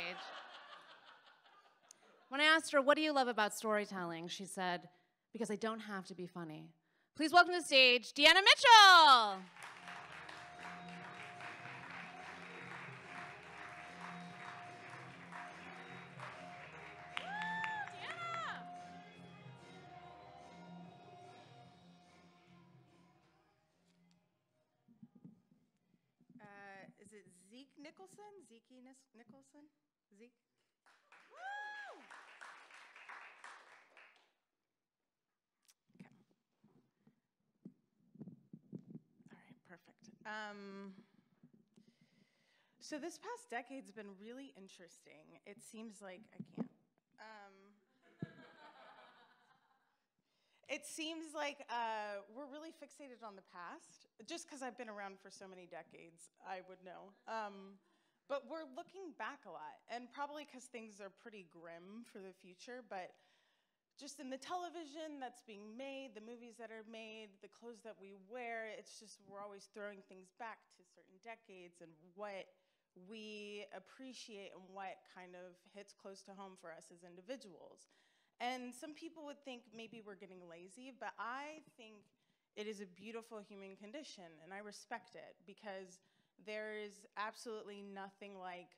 When I asked her, "What do you love about storytelling?" she said, "Because I don't have to be funny." Please welcome to the stage, Deanna Mitchell. Nicholson, Zeke Nicholson, Zeke. Woo! Okay. All right, perfect. Um, so this past decade's been really interesting. It seems like I can't. Um, It seems like uh, we're really fixated on the past. Just because I've been around for so many decades, I would know. Um, but we're looking back a lot, and probably because things are pretty grim for the future, but just in the television that's being made, the movies that are made, the clothes that we wear, it's just we're always throwing things back to certain decades and what we appreciate and what kind of hits close to home for us as individuals. And some people would think maybe we're getting lazy, but I think it is a beautiful human condition, and I respect it, because there is absolutely nothing like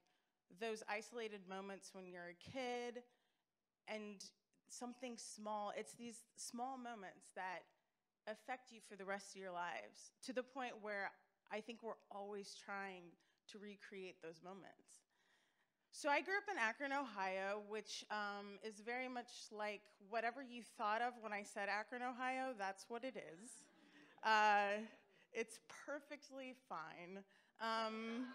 those isolated moments when you're a kid and something small. It's these small moments that affect you for the rest of your lives, to the point where I think we're always trying to recreate those moments. So I grew up in Akron, Ohio, which um, is very much like whatever you thought of when I said Akron, Ohio, that's what it is. Uh, it's perfectly fine. Um,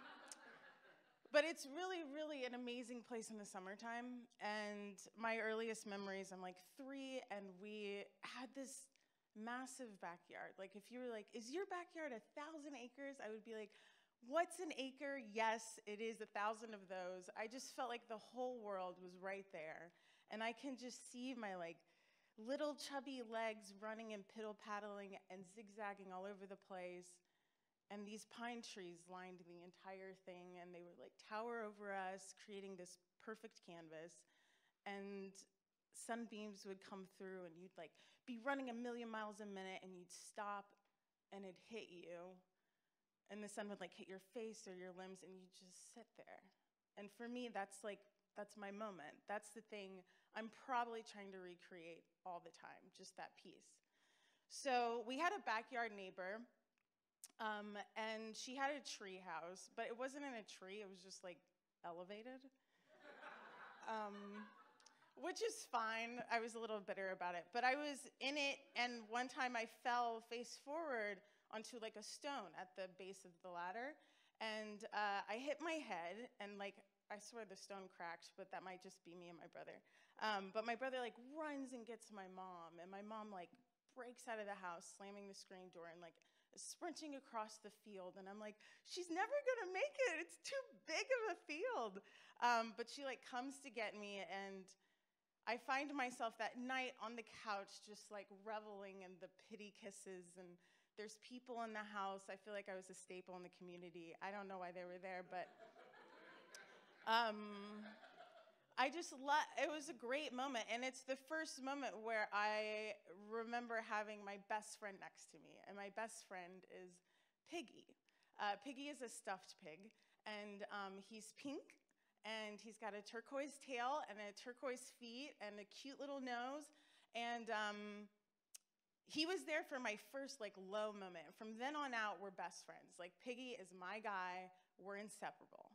but it's really, really an amazing place in the summertime. And my earliest memories, I'm like three, and we had this massive backyard. Like if you were like, is your backyard a thousand acres? I would be like, what's an acre? Yes, it is a thousand of those. I just felt like the whole world was right there. And I can just see my like little chubby legs running and piddle paddling and zigzagging all over the place. And these pine trees lined the entire thing, and they would like tower over us, creating this perfect canvas. And sunbeams would come through, and you'd like be running a million miles a minute, and you'd stop and it'd hit you. And the sun would like hit your face or your limbs, and you just sit there. And for me, that's like, that's my moment. That's the thing I'm probably trying to recreate all the time, just that piece. So we had a backyard neighbor, um, and she had a tree house, but it wasn't in a tree, it was just like elevated. um, Which is fine. I was a little bitter about it. But I was in it, and one time I fell face forward onto like a stone at the base of the ladder. And uh, I hit my head, and like, I swear the stone cracked, but that might just be me and my brother. Um, but my brother like runs and gets my mom, and my mom like breaks out of the house, slamming the screen door, and like sprinting across the field. And I'm like, she's never gonna make it. It's too big of a field. Um, but she like comes to get me, and I find myself that night on the couch just like reveling in the pity kisses, and there's people in the house. I feel like I was a staple in the community. I don't know why they were there, but um, I just love, it was a great moment, and it's the first moment where I remember having my best friend next to me, and my best friend is Piggy. Uh, Piggy is a stuffed pig, and um, he's pink. And he's got a turquoise tail and a turquoise feet and a cute little nose. And um, he was there for my first like low moment. From then on out, we're best friends. Like Piggy is my guy, we're inseparable.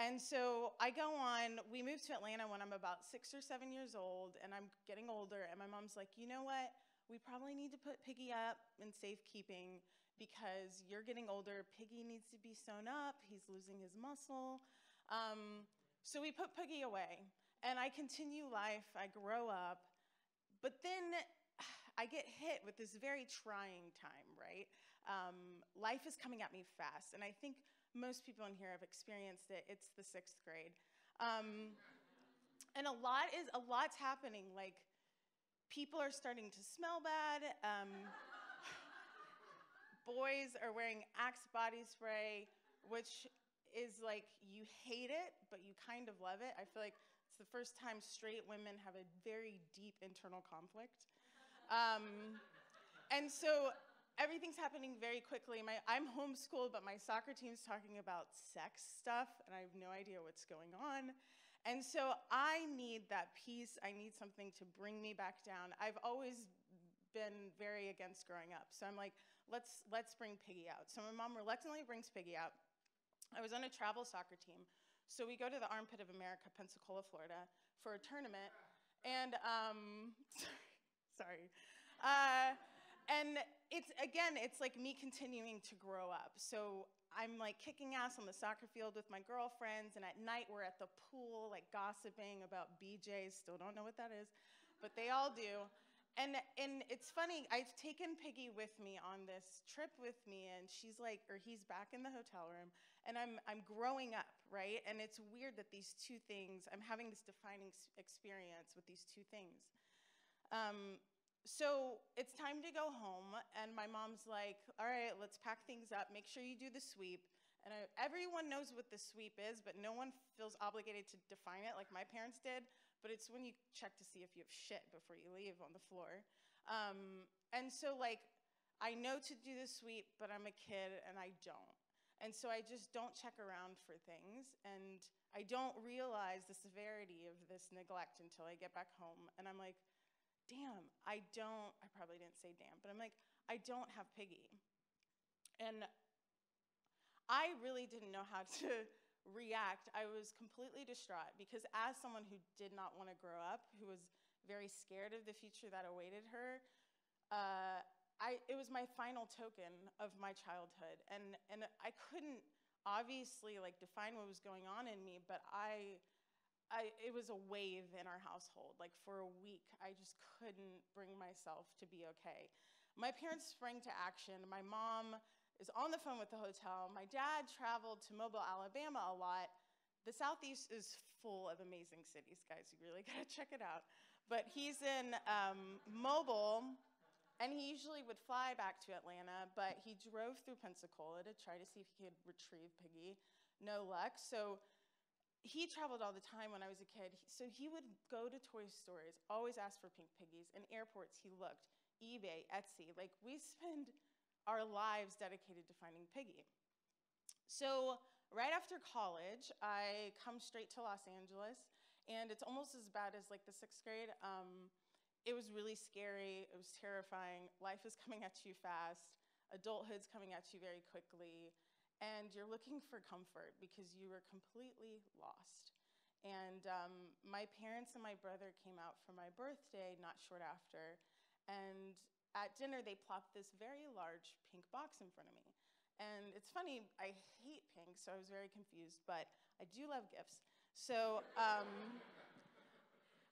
And so I go on, we moved to Atlanta when I'm about six or seven years old, and I'm getting older, and my mom's like, you know what? We probably need to put Piggy up in safekeeping because you're getting older, Piggy needs to be sewn up, he's losing his muscle. Um, so we put Piggy away, and I continue life, I grow up, but then I get hit with this very trying time, right? Um, life is coming at me fast, and I think most people in here have experienced it. It's the sixth grade. Um, and a lot is, a lot's happening, like people are starting to smell bad, um, boys are wearing Axe body spray, which is like you hate it, but you kind of love it. I feel like it's the first time straight women have a very deep internal conflict. Um, and so everything's happening very quickly. My, I'm homeschooled, but my soccer team's talking about sex stuff, and I have no idea what's going on. And so I need that peace. I need something to bring me back down. I've always been very against growing up. So I'm like, let's, let's bring Piggy out. So my mom reluctantly brings Piggy out. I was on a travel soccer team. So we go to the armpit of America, Pensacola, Florida, for a tournament. And, um, sorry. Uh, and it's, again, it's like me continuing to grow up. So I'm like kicking ass on the soccer field with my girlfriends, and at night we're at the pool, like gossiping about B Js, still don't know what that is, but they all do. And, and it's funny, I've taken Piggy with me on this trip with me, and she's like, or he's back in the hotel room, and I'm, I'm growing up, right? And it's weird that these two things, I'm having this defining experience with these two things. Um, so it's time to go home, and my mom's like, all right, let's pack things up, make sure you do the sweep. And I, everyone knows what the sweep is, but no one feels obligated to define it like my parents did. But it's when you check to see if you have shit before you leave on the floor. Um, and so like, I know to do the sweep, but I'm a kid and I don't. And so I just don't check around for things. And I don't realize the severity of this neglect until I get back home. And I'm like, damn, I don't, I probably didn't say damn, but I'm like, I don't have Piggy. And I really didn't know how to react. I was completely distraught because as someone who did not want to grow up, who was very scared of the future that awaited her, uh, I, it was my final token of my childhood. And, and I couldn't obviously like define what was going on in me, but I, I, it was a wave in our household. Like for a week, I just couldn't bring myself to be okay. My parents sprang to action. My mom is on the phone with the hotel. My dad traveled to Mobile, Alabama a lot. The Southeast is full of amazing cities, guys. You really gotta check it out. But he's in um, Mobile, and he usually would fly back to Atlanta, but he drove through Pensacola to try to see if he could retrieve Piggy. No luck. So he traveled all the time when I was a kid. So he would go to toy stores, always ask for pink piggies. In airports, he looked. eBay, Etsy, like we spend our lives dedicated to finding Piggy. So right after college, I come straight to Los Angeles, and it's almost as bad as like the sixth grade. Um, it was really scary, it was terrifying. Life is coming at you fast, adulthood's coming at you very quickly, and you're looking for comfort because you were completely lost. And um, my parents and my brother came out for my birthday not short after, and at dinner, they plopped this very large pink box in front of me. And it's funny, I hate pink, so I was very confused, but I do love gifts. So um,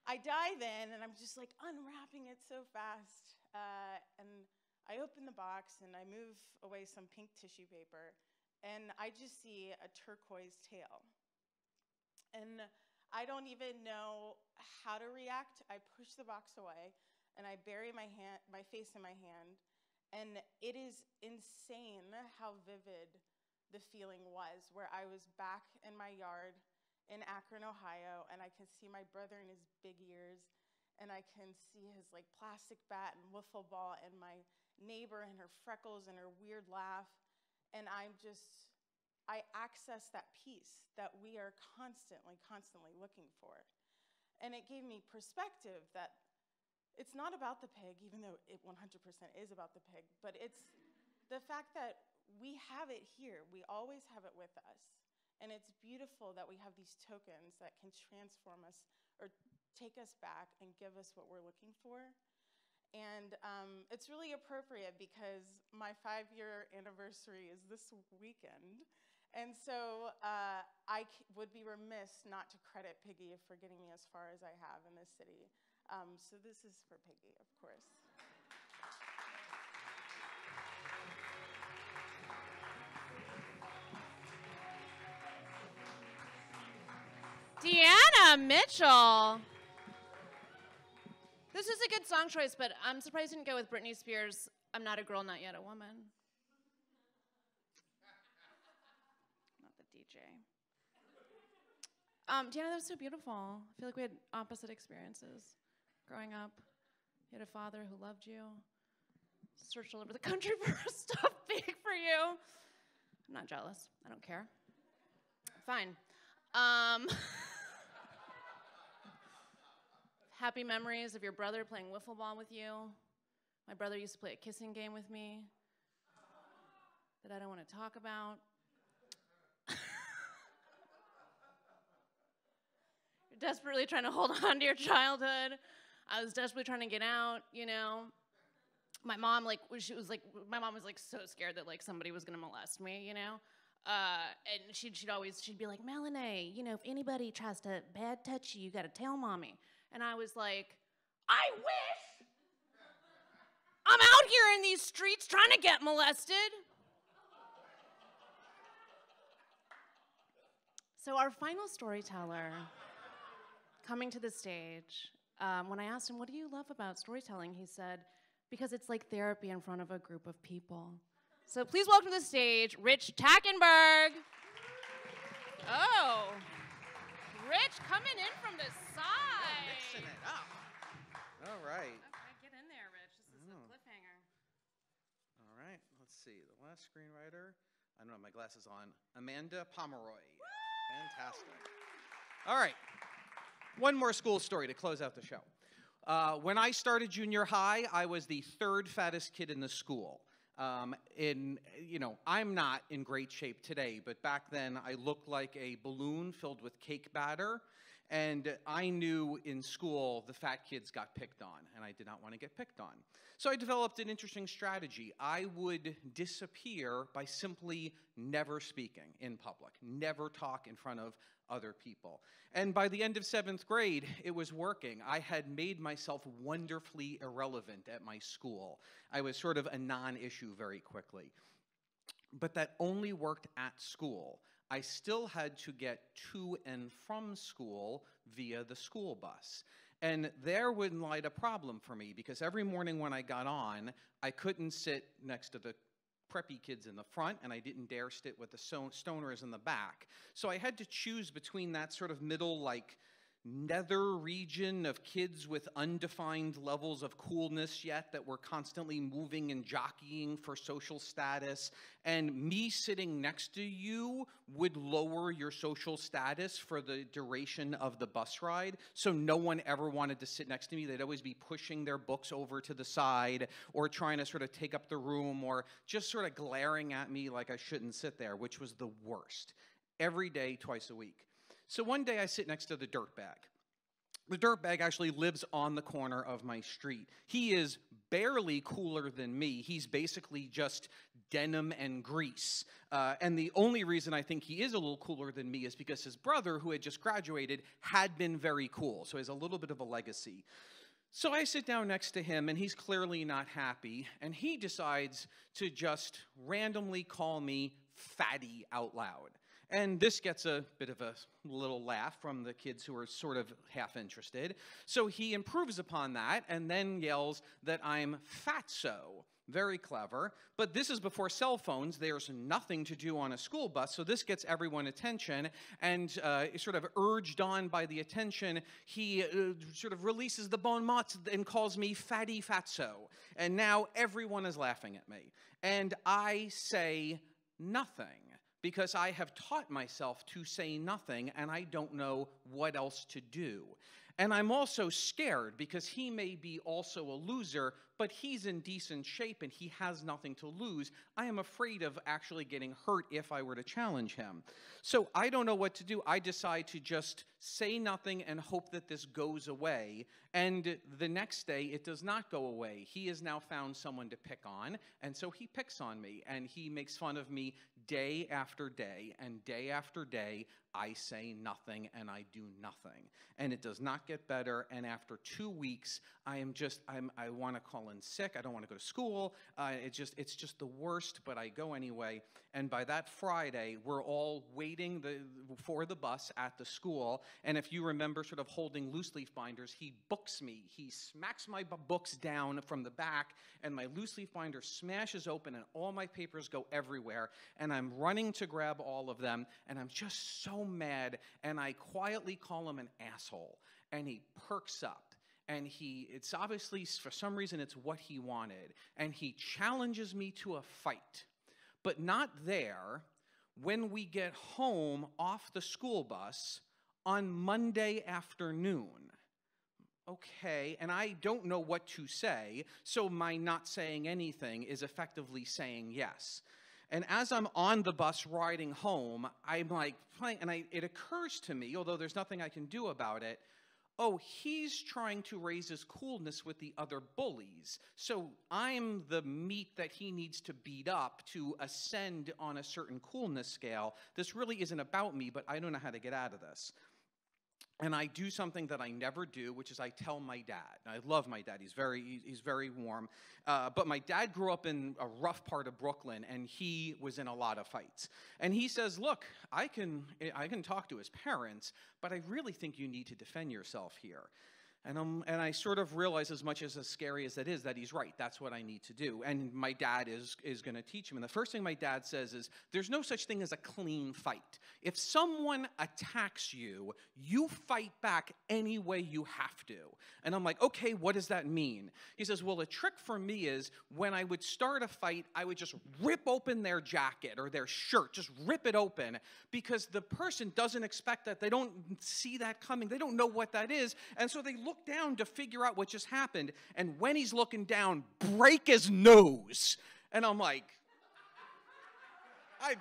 I dive in, and I'm just like unwrapping it so fast. Uh, and I open the box, and I move away some pink tissue paper, and I just see a turquoise tail. And I don't even know how to react. I push the box away, and I bury my hand, my face in my hand, and it is insane how vivid the feeling was, where I was back in my yard in Akron, Ohio, and I can see my brother in his big ears, and I can see his like plastic bat and wiffle ball, and my neighbor and her freckles and her weird laugh, and I'm just, I access that peace that we are constantly, constantly looking for. And it gave me perspective that it's not about the pig, even though it one hundred percent is about the pig, but it's the fact that we have it here. We always have it with us. And it's beautiful that we have these tokens that can transform us or take us back and give us what we're looking for. And um, it's really appropriate because my five-year anniversary is this weekend. And so uh, I would be remiss not to credit Piggy for getting me as far as I have in this city. Um, so this is for Piggy, of course. Deanna Mitchell. This is a good song choice, but I'm surprised you didn't go with Britney Spears' I'm Not a Girl, Not Yet a Woman. Not the D J. Um, Deanna, that was so beautiful. I feel like we had opposite experiences. Growing up, you had a father who loved you, searched all over the country for stuff big for you. I'm not jealous. I don't care. Fine. Um, happy memories of your brother playing wiffle ball with you. My brother used to play a kissing game with me that I don't want to talk about. desperately trying to hold on to your childhood. I was desperately trying to get out, you know. My mom, like, she was like, my mom was like so scared that like somebody was gonna molest me, you know. Uh, and she'd she'd always she'd be like, Melanie, you know, if anybody tries to bad touch you, you gotta tell mommy. And I was like, I wish. I'm out here in these streets trying to get molested. So our final storyteller coming to the stage, um, when I asked him, what do you love about storytelling? He said, because it's like therapy in front of a group of people. So please welcome to the stage, Rich Tackenberg. Oh, Rich coming in from the side. Yeah, mixing it up. All right. Okay, get in there, Rich. This is oh. a cliffhanger. All right, let's see. The last screenwriter, I don't have my glasses on, Amanda Pomeroy. Woo! Fantastic. All right, one more school story to close out the show. Uh, when I started junior high, I was the third fattest kid in the school. Um, in, you know, I'm not in great shape today, but back then I looked like a balloon filled with cake batter, and I knew in school the fat kids got picked on, and I did not want to get picked on. So I developed an interesting strategy. I would disappear by simply never speaking in public, never talk in front of other people. And by the end of seventh grade, it was working. I had made myself wonderfully irrelevant at my school. I was sort of a non-issue very quickly. But that only worked at school. I still had to get to and from school via the school bus. And there would lie a problem for me, because every morning when I got on, I couldn't sit next to the preppy kids in the front, and I didn't dare sit with the stoners in the back. So I had to choose between that sort of middle, like, nether region of kids with undefined levels of coolness yet that were constantly moving and jockeying for social status, and me sitting next to you would lower your social status for the duration of the bus ride, so no one ever wanted to sit next to me. They'd always be pushing their books over to the side or trying to sort of take up the room or just sort of glaring at me like I shouldn't sit there, which was the worst. Every day, twice a week. So one day I sit next to the dirtbag. The dirtbag actually lives on the corner of my street. He is barely cooler than me. He's basically just denim and grease. Uh, and the only reason I think he is a little cooler than me is because his brother, who had just graduated, had been very cool. So he has a little bit of a legacy. So I sit down next to him, and he's clearly not happy. And he decides to just randomly call me fatty out loud. And this gets a bit of a little laugh from the kids who are sort of half interested. So he improves upon that and then yells that I'm fatso. Very clever. But this is before cell phones. There's nothing to do on a school bus, so this gets everyone attention. And uh, sort of urged on by the attention, he uh, sort of releases the bon mots and calls me fatty fatso. And now everyone is laughing at me. And I say nothing, because I have taught myself to say nothing, and I don't know what else to do. And I'm also scared, because he may be also a loser, but he's in decent shape and he has nothing to lose. I am afraid of actually getting hurt if I were to challenge him. So I don't know what to do. I decide to just say nothing and hope that this goes away. And the next day, it does not go away. He has now found someone to pick on, and so he picks on me, and he makes fun of me day after day, and day after day, I say nothing and I do nothing. And it does not get better, and after two weeks, I am just, I'm, I want to call in sick, I don't want to go to school, uh, it just, it's just the worst, but I go anyway. And by that Friday, we're all waiting the, for the bus at the school, and if you remember sort of holding loose leaf binders, he books me. He smacks my books down from the back, and my loose leaf binder smashes open, and all my papers go everywhere, and I'm running to grab all of them, and I'm just so mad, and I quietly call him an asshole, and he perks up, and he, it's obviously, for some reason, it's what he wanted, and he challenges me to a fight, but not there. When we get home off the school bus on Monday afternoon, okay, and I don't know what to say, so my not saying anything is effectively saying yes. And as I'm on the bus riding home, I'm like, and I, it occurs to me, although there's nothing I can do about it, oh, he's trying to raise his coolness with the other bullies. So I'm the meat that he needs to beat up to ascend on a certain coolness scale. This really isn't about me, but I don't know how to get out of this. And I do something that I never do, which is I tell my dad. I love my dad. He's very, he's very warm. Uh, but my dad grew up in a rough part of Brooklyn, and he was in a lot of fights. And he says, look, I can, I can talk to his parents, but I really think you need to defend yourself here. And, um, and I sort of realize, as much as as scary as that is, that he's right. That's what I need to do. And my dad is, is going to teach him. And the first thing my dad says is, there's no such thing as a clean fight. If someone attacks you, you fight back any way you have to. And I'm like, okay, what does that mean? He says, well, a trick for me is when I would start a fight, I would just rip open their jacket or their shirt, just rip it open, because the person doesn't expect that. They don't see that coming. They don't know what that is. And so they look down to figure out what just happened, and when he's looking down, break his nose. And I'm like, I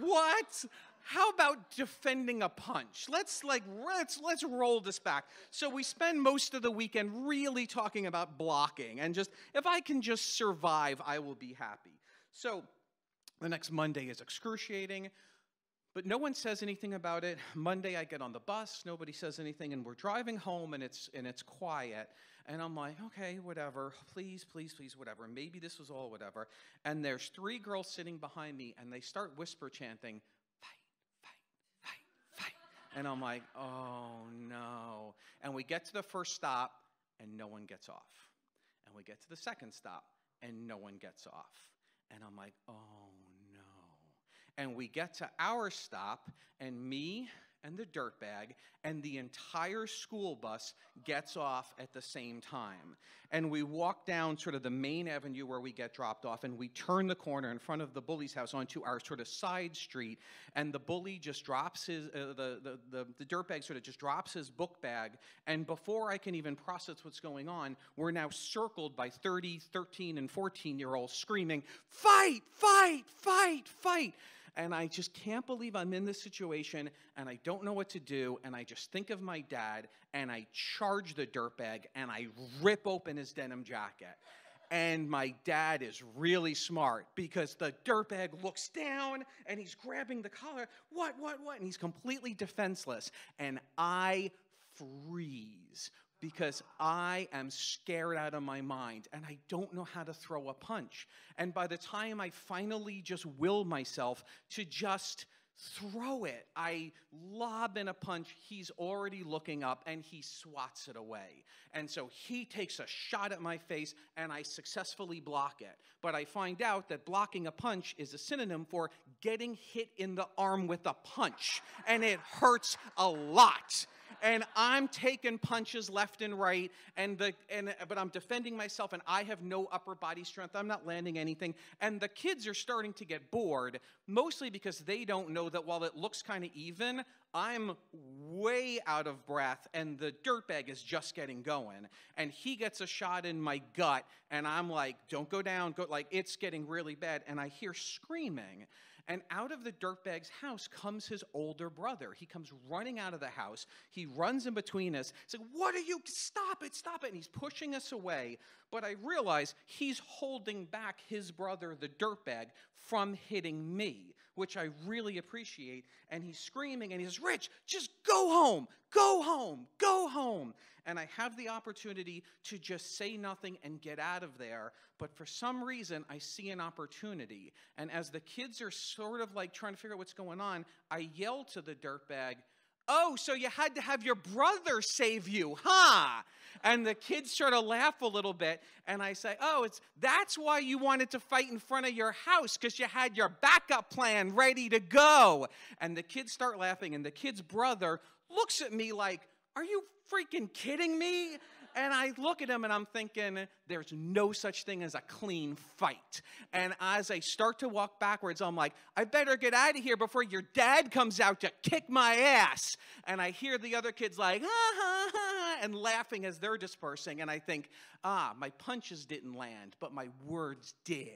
what? How about defending a punch? Let's like let's let's roll this back. So we spend most of the weekend really talking about blocking, and just if I can just survive, I will be happy. So the next Monday is excruciating. But no one says anything about it. Monday, I get on the bus. Nobody says anything, and we're driving home, and it's, and it's quiet. And I'm like, okay, whatever. Please, please, please, whatever. Maybe this was all whatever. And there's three girls sitting behind me, and they start whisper chanting, fight, fight, fight, fight. And I'm like, oh, no. And we get to the first stop, and no one gets off. And we get to the second stop, and no one gets off. And I'm like, oh, no. And we get to our stop, and me and the dirtbag and the entire school bus gets off at the same time. And we walk down sort of the main avenue where we get dropped off, and we turn the corner in front of the bully's house onto our sort of side street, and the bully just drops his, uh, the, the, the, the dirtbag sort of just drops his book bag, and before I can even process what's going on, we're now circled by thirty, thirteen, and fourteen-year-olds screaming, fight, fight, fight, fight! And I just can't believe I'm in this situation, and I don't know what to do, and I just think of my dad, and I charge the dirtbag, and I rip open his denim jacket. And my dad is really smart, because the dirtbag looks down, and he's grabbing the collar, what, what, what, and he's completely defenseless. And I freeze, because I am scared out of my mind, and I don't know how to throw a punch. And by the time I finally just will myself to just throw it, I lob in a punch, he's already looking up, and he swats it away. And so he takes a shot at my face, and I successfully block it. But I find out that blocking a punch is a synonym for getting hit in the arm with a punch, and it hurts a lot. And I'm taking punches left and right, and the, and, but I'm defending myself, and I have no upper body strength. I'm not landing anything. And the kids are starting to get bored, mostly because they don't know that while it looks kind of even, I'm way out of breath, and the dirtbag is just getting going. And he gets a shot in my gut, and I'm like, don't go down. Go, like, it's getting really bad. And I hear screaming. And out of the dirtbag's house comes his older brother. He comes running out of the house. He runs in between us. He's like, what are you? Stop it, stop it. And he's pushing us away. But I realize he's holding back his brother, the dirtbag, from hitting me, which I really appreciate. And he's screaming, and he says, Rich, just go home, go home, go home. And I have the opportunity to just say nothing and get out of there. But for some reason, I see an opportunity. And as the kids are sort of like trying to figure out what's going on, I yell to the dirtbag, oh, so you had to have your brother save you, huh? And the kids sort of laugh a little bit. And I say, oh, it's that's why you wanted to fight in front of your house, because you had your backup plan ready to go. And the kids start laughing. And the kid's brother looks at me like, are you freaking kidding me? And I look at him, and I'm thinking, there's no such thing as a clean fight. And as I start to walk backwards, I'm like, I better get out of here before your dad comes out to kick my ass. And I hear the other kids like, ha, ha, ha, and laughing as they're dispersing. And I think, ah, my punches didn't land, but my words did.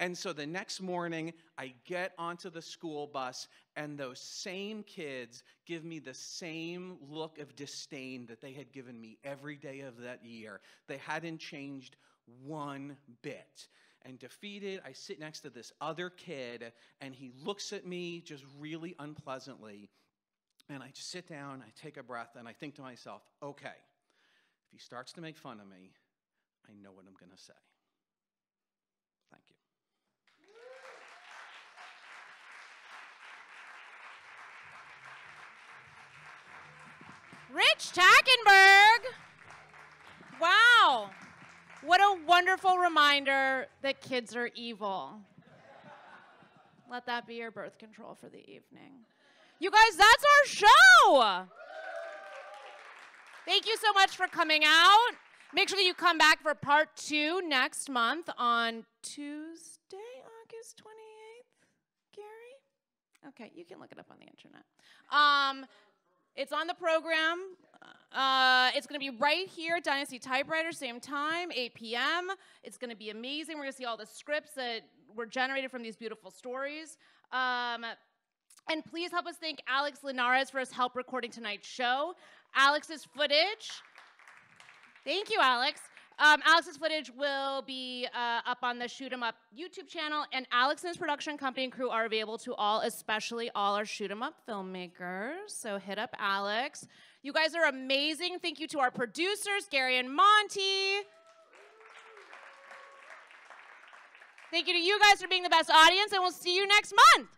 And so the next morning, I get onto the school bus, and those same kids give me the same look of disdain that they had given me every day of that year. They hadn't changed one bit. And defeated, I sit next to this other kid, and he looks at me just really unpleasantly. And I just sit down, I take a breath, and I think to myself, okay, if he starts to make fun of me, I know what I'm going to say. Thank you. Rich Tackenberg! Wow. What a wonderful reminder that kids are evil. Let that be your birth control for the evening. You guys, that's our show. Thank you so much for coming out. Make sure that you come back for part two next month on Tuesday, August twenty-eighth. Gary? Okay, you can look it up on the internet. Um, it's on the program. Uh, it's going to be right here at Dynasty Typewriter, same time, eight p m It's going to be amazing. We're going to see all the scripts that were generated from these beautiful stories. Um, and please help us thank Alex Linares for his help recording tonight's show. Alex's footage. Thank you, Alex. Um, Alex's footage will be uh, up on the Shoot 'Em Up YouTube channel, and Alex and his production company and crew are available to all, especially all our Shoot 'Em Up filmmakers. So hit up Alex. You guys are amazing. Thank you to our producers, Gary and Monty. Thank you to you guys for being the best audience, and we'll see you next month.